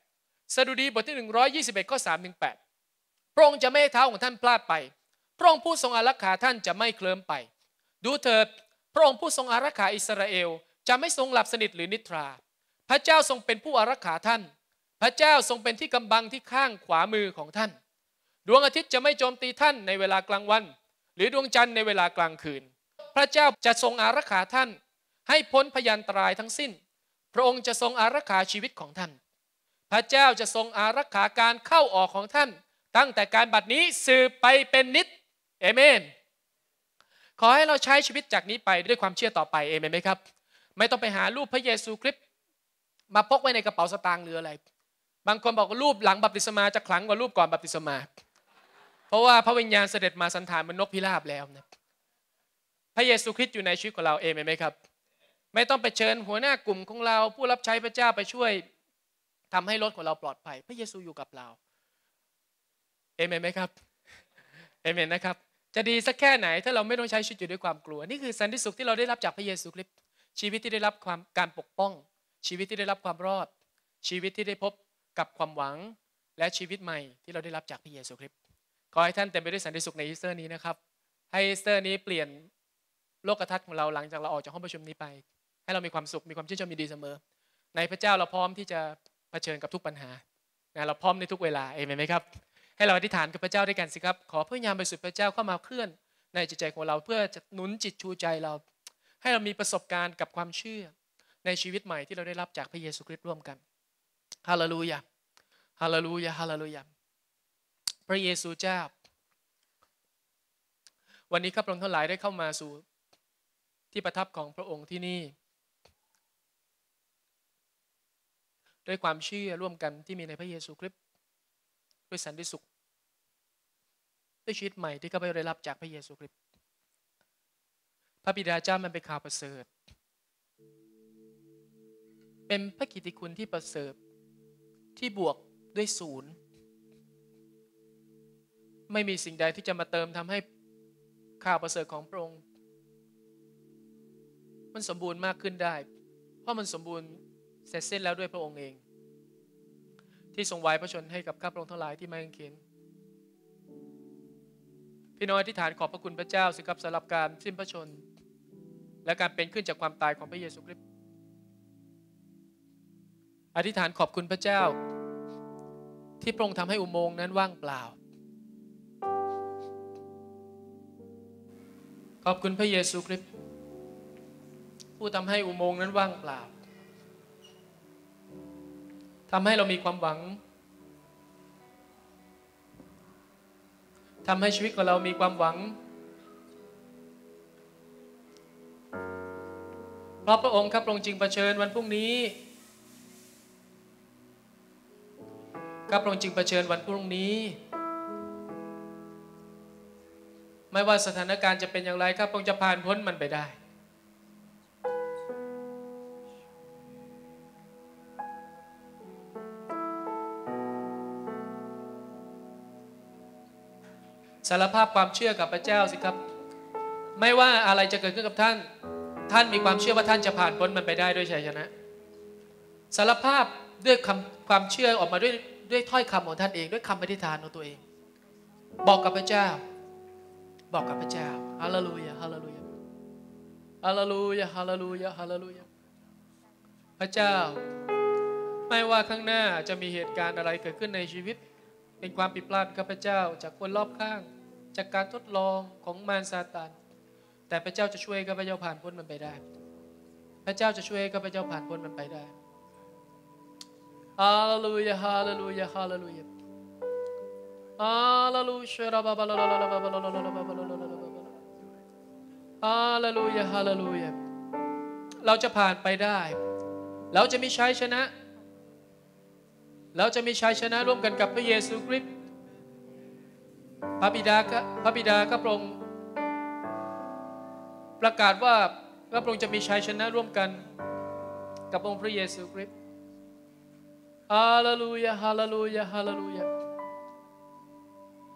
สดุดีบทที่หนึ่งร้อยยี่สิบเอ็ดข้อสามถึงแปดพระองค์จะไม่ให้เท้าของท่านพลาดไปพระองค์ผู้ทรงอารักขาท่านจะไม่เคลิ้มไปดูเถิดพระองค์ผู้ทรงอารักขาอิสราเอลจะไม่ทรงหลับสนิทหรือนิทราพระเจ้าทรงเป็นผู้อารักขาท่านพระเจ้าทรงเป็นที่กำบังที่ข้างขวามือของท่านดวงอาทิตย์จะไม่โจมตีท่านในเวลากลางวันหรือดวงจันทร์ในเวลากลางคืนพระเจ้าจะทรงอารักขาท่านให้พ้นพยันตรายทั้งสิ้นพระองค์จะทรงอารักขาชีวิตของท่านพระเจ้าจะทรงอารักขาการเข้าออกของท่านตั้งแต่การบัดนี้สืบไปเป็นนิจเอเมนขอให้เราใช้ชีวิตจากนี้ไปด้วยความเชื่อต่อไปเอเมนไหมครับไม่ต้องไปหารูปพระเยซูคริสต์มาพกไว้ในกระเป๋าสตางค์หรืออะไรบางคนบอกว่ารูปหลังบัพติศมาจะขลังกว่ารูปก่อนบัพติศมาเพราะว่าพระวิญญาณเสด็จมาสันฐานเป็นนกพิราบแล้วนะพระเยซูคริสต์อยู่ในชีวิตของเราเองไหมครับไม่ต้องไปเชิญหัวหน้ากลุ่มของเราผู้รับใช้พระเจ้าไปช่วยทำให้รถของเราปลอดภัยพระเยซูอยู่กับเราเอเมนไหมครับเอเมนนะครับจะดีสักแค่ไหนถ้าเราไม่ต้องใช้ชีวิตอยู่ด้วยความกลัวนี่คือสันติสุขที่เราได้รับจากพระเยซูคริสต์ชีวิตที่ได้รับความการปกป้องชีวิตที่ได้รับความรอดชีวิตที่ได้พบกับความหวังและชีวิตใหม่ที่เราได้รับจากพระเยซูคริสต์ขอให้ท่านเต็มไปด้วยสันติสุขในอีสเตอร์นี้นะครับให้อีสเตอร์นี้เปลี่ยนโลกทัศน์ของเราหลังจากเราออกจากห้องประชุมนี้ไปให้เรามีความสุขมีความชื่นชมยินดีเสมอในพระเจ้าเราพร้อมที่จะเผชิญกับทุกปัญหาเราพร้อมในทุกเวลาเอเมนไหมครับให้เราอธิษฐานกับพระเจ้าด้วยกันสิครับขอพระยามบริสุทธิ์พระเจ้าเข้ามาเคลื่อนในจิตใจของเราเพื่อจะหนุนจิตชูใจเราให้เรามีประสบการณ์กับความเชื่อในชีวิตใหม่ที่เราได้รับจากพระเยซูคริสต์ร่วมกันฮาเลลูยาฮาเลลูยาฮาเลลูยาพระเยซูเจ้าวันนี้ข้าพเจ้าทั้งหลายได้เข้ามาสู่ที่ประทับของพระองค์ที่นี่ด้วยความเชื่อร่วมกันที่มีในพระเยซูคริสต์ด้วยสันติสุขด้วยชีวิตใหม่ที่ข้าพเจ้าได้รับจากพระเยซูคริสต์พระบิดาเจ้ามันเป็นข่าวประเสริฐเป็นพระกิตติคุณที่ประเสริฐที่บวกด้วยศูนย์ไม่มีสิ่งใดที่จะมาเติมทำให้ข่าวประเสริฐของพระองค์มันสมบูรณ์มากขึ้นได้เพราะมันสมบูรณ์เสร็จสิ้นแล้วด้วยพระองค์เองที่ทรงไว้พระชนให้กับข้าพระองค์ทั้งหลายที่มาเขียนพี่น้องอธิษฐานขอบพระคุณพระเจ้าสิครับสำหรับการสิ้นพระชนและการเป็นขึ้นจากความตายของพระเยซูคริสต์อธิษฐานขอบคุณพระเจ้าที่พระองค์ทำให้อุโมงค์นั้นว่างเปล่าขอบคุณพระเยซูคริสต์ผู้ทำให้อุโมงค์นั้นว่างเปล่าทำให้เรามีความหวังทำให้ชีวิตของเรามีความหวังเพราะพระองค์ครับพระองค์จึงเผชิญวันพรุ่งนี้ครับพระองค์จึงเผชิญวันพรุ่งนี้ไม่ว่าสถานการณ์จะเป็นอย่างไรครับพระองค์จะผ่านพ้นมันไปได้ สารภาพความเชื่อกับพระเจ้าสิครับไม่ว่าอะไรจะเกิดขึ้นกับท่านท่านมีความเชื่อว่าท่านจะผ่านพ้นมันไปได้ด้วยชัยชนะสารภาพด้วยความเชื่อออกมาด้วยด้วยถ้อยคำของท่านเองด้วยคำอธิษฐานของตัวเองบอกกับพระเจ้าบอกกับพระเจ้าฮาเลลูยาฮาเลลูยาฮาเลลูยาฮาเลลูยาฮาเลลูยาพระเจ้าไม่ว่าข้างหน้าจะมีเหตุการณ์อะไรเกิดขึ้นในชีวิตเป็นความผิดพลาดของพระเจ้าจากคนรอบข้างจากการทดลองของมารซาตานแต่พระเจ้าจะช่วยข้าพเจ้าผ่านพ้นมันไปได้พระเจ้าจะช่วยข้าพเจ้าผ่านพ้นมันไปได้ฮาเลลูยาฮาเลลูยาฮาเลลูยาฮาเลลูยาฮาเลลูยาฮาเลลูยาฮาเลลูยาฮาเลลูยาฮาเลลูยาเราจะผ่านไปได้เราจะมีชัยชนะเราจะมีชัยชนะร่วมกันกับพระเยซูคริสต์พระบิดาพระบิดาข้าพระองค์ประกาศว่าข้าพระองค์จะมีชัยชนะร่วมกันกับองค์พระเยซูคริสต์ฮาเลลูยาฮาเลลูยาฮาเลลูยา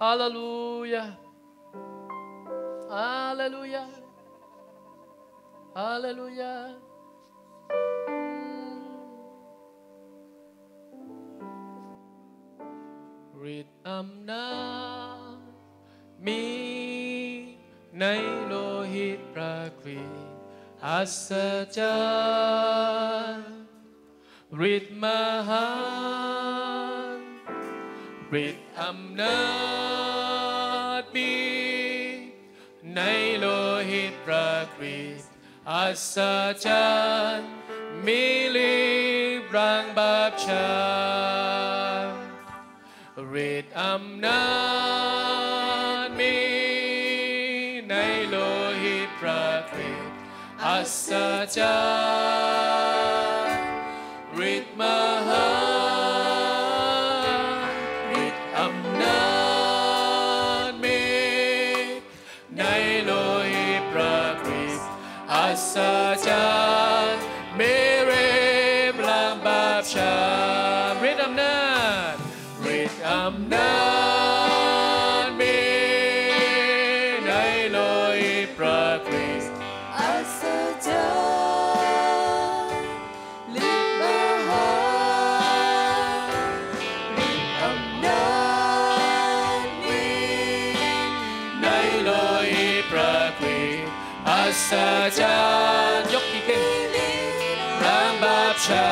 ฮาเลลูยาฮาเลลูยาฮาเลลูยาฤทธิ์อำนาจมีในโลหิตพระคริสต์อัศจรรย์ฤทธิ์มหาฤทธิ์อำนาจมีในโลหิตพระคริสต์อัศจรรย์มีลิบรังบาปชาฤทธิ์อำนาจมีในโลหิตพระคริสต์อัศจรรย์ฤทธิ์มหาฤทธิ์อำนาจมีในโลหิตพระคริสต์อัศจรรย์มีฤทธิ์ล้างบาปชาฤทธิ์อำนาจอำนาจมีในโลหิตพระคริสต์อัศจรรย์ฤทธิ์มหาฤทธิ์อำนาจมีในโลหิตพระคริสต์อัศจรรย์ยกที่ขึ้นล้างบาปชา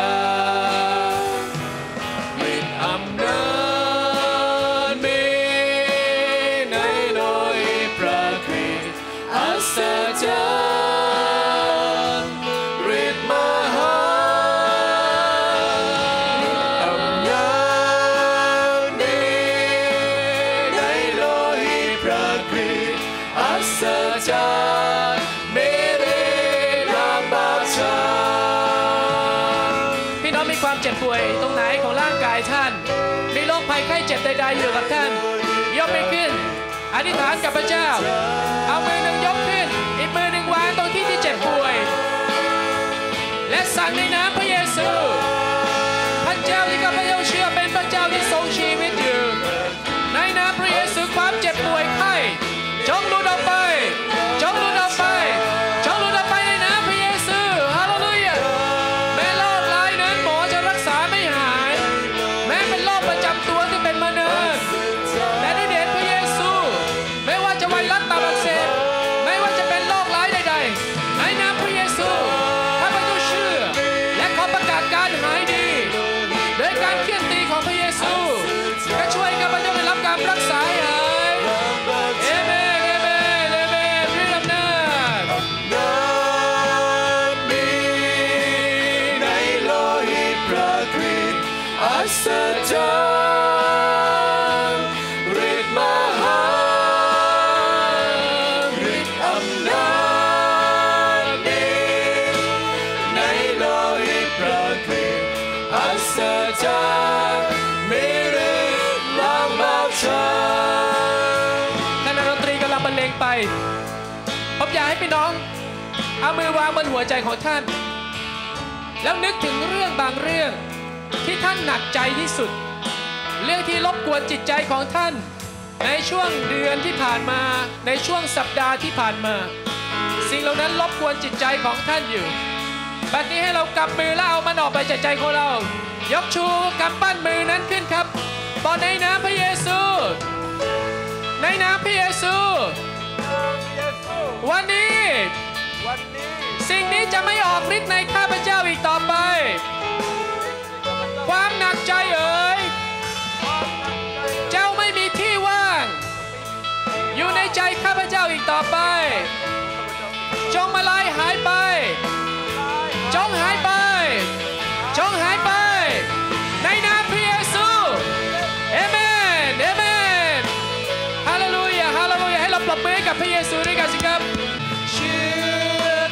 อยู่กับท่านยกไปขึ้นอธิษฐานกับพระเจ้าเอามือหนึ่งยกขึ้นอีกมือหนึ่งวางตรงที่ที่เจ็บป่วยและสั่งในน้ำพระเยซูพระเจ้าที่ข้าพเจ้าเชื่อเป็นพระเจ้าที่ทรงชีวิตอยู่ในน้ำพระเยซูความเจ็บป่วยไข้จงหลุดออกไปจงหลุดออกไปจงหลุดออกไปในน้ำพระเยซูฮาเลลูยาแม้โรคร้ายนั้นหมอจะรักษาไม่หายแม้เป็นโรคประจำตัวที่เป็นมะเร็งผมอยากให้พี่น้องเอามือวางบนหัวใจของท่านแล้วนึกถึงเรื่องบางเรื่องที่ท่านหนักใจที่สุดเรื่องที่รบกวนจิตใจของท่าน ในช่วงเดือนที่ผ่านมาในช่วงสัปดาห์ที่ผ่านมาสิ่งเหล่านั้นรบกวนจิตใจของท่านอยู่บัดนี้ให้เรากำมือแล้วเอามันออกไปจากใจของเรายกชูกำปั้นมือนั้นขึ้นครับต่อในน้ำพระเยซูในน้ำพระเยซูวันนี้สิ่งนี้จะไม่ออกฤทธิ์ในข้าพเจ้าอีกต่อไปความหนักใจเอ๋ยเจ้าไม่มีที่ว่างอยู่ในใจข้าพเจ้าอีกต่อไปจงมาลายหายไปจงหายไปจงหายไปในนามพระเยซูเอเมนเอเมนฮาเลลูยาฮาเลลูยาให้เราปรบมือให้กับพระเยซูด้วยกันสิครับเชื่อ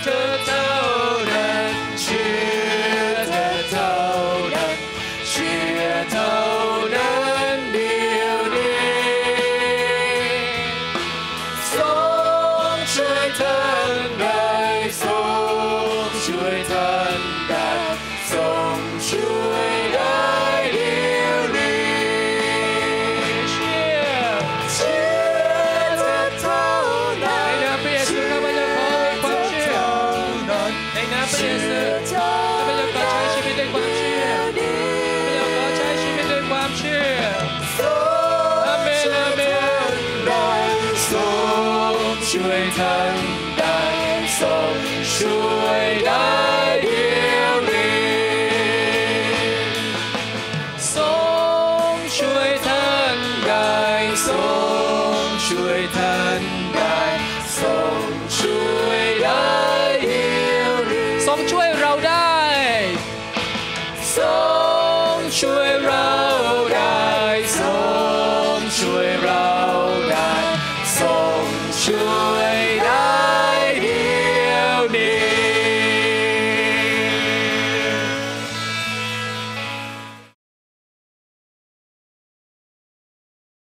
เธอเท่านั้นเชื่อเธอเท่านั้นเชื่อเท่านั้นเดียวนี้ทรงช่วยท่านได้ทรงช่วยท่านได้ทรงช่วยได้เดียวนี้เชื่อเชื่อเธอเท่านั้นในนามพระเยซูข้าพเจ้าขอมีความเชื่อในนามพระเยซูข้าพเจ้าขอใช้ชีวิตด้วยความเชื่อข้าพเจ้าขอใช้ชีวิตด้วยความเชื่ออาเมนอาเมนได้ทรงช่วยท่านได้ทรงช่วยได้ช่วยเราได้ทรงช่วย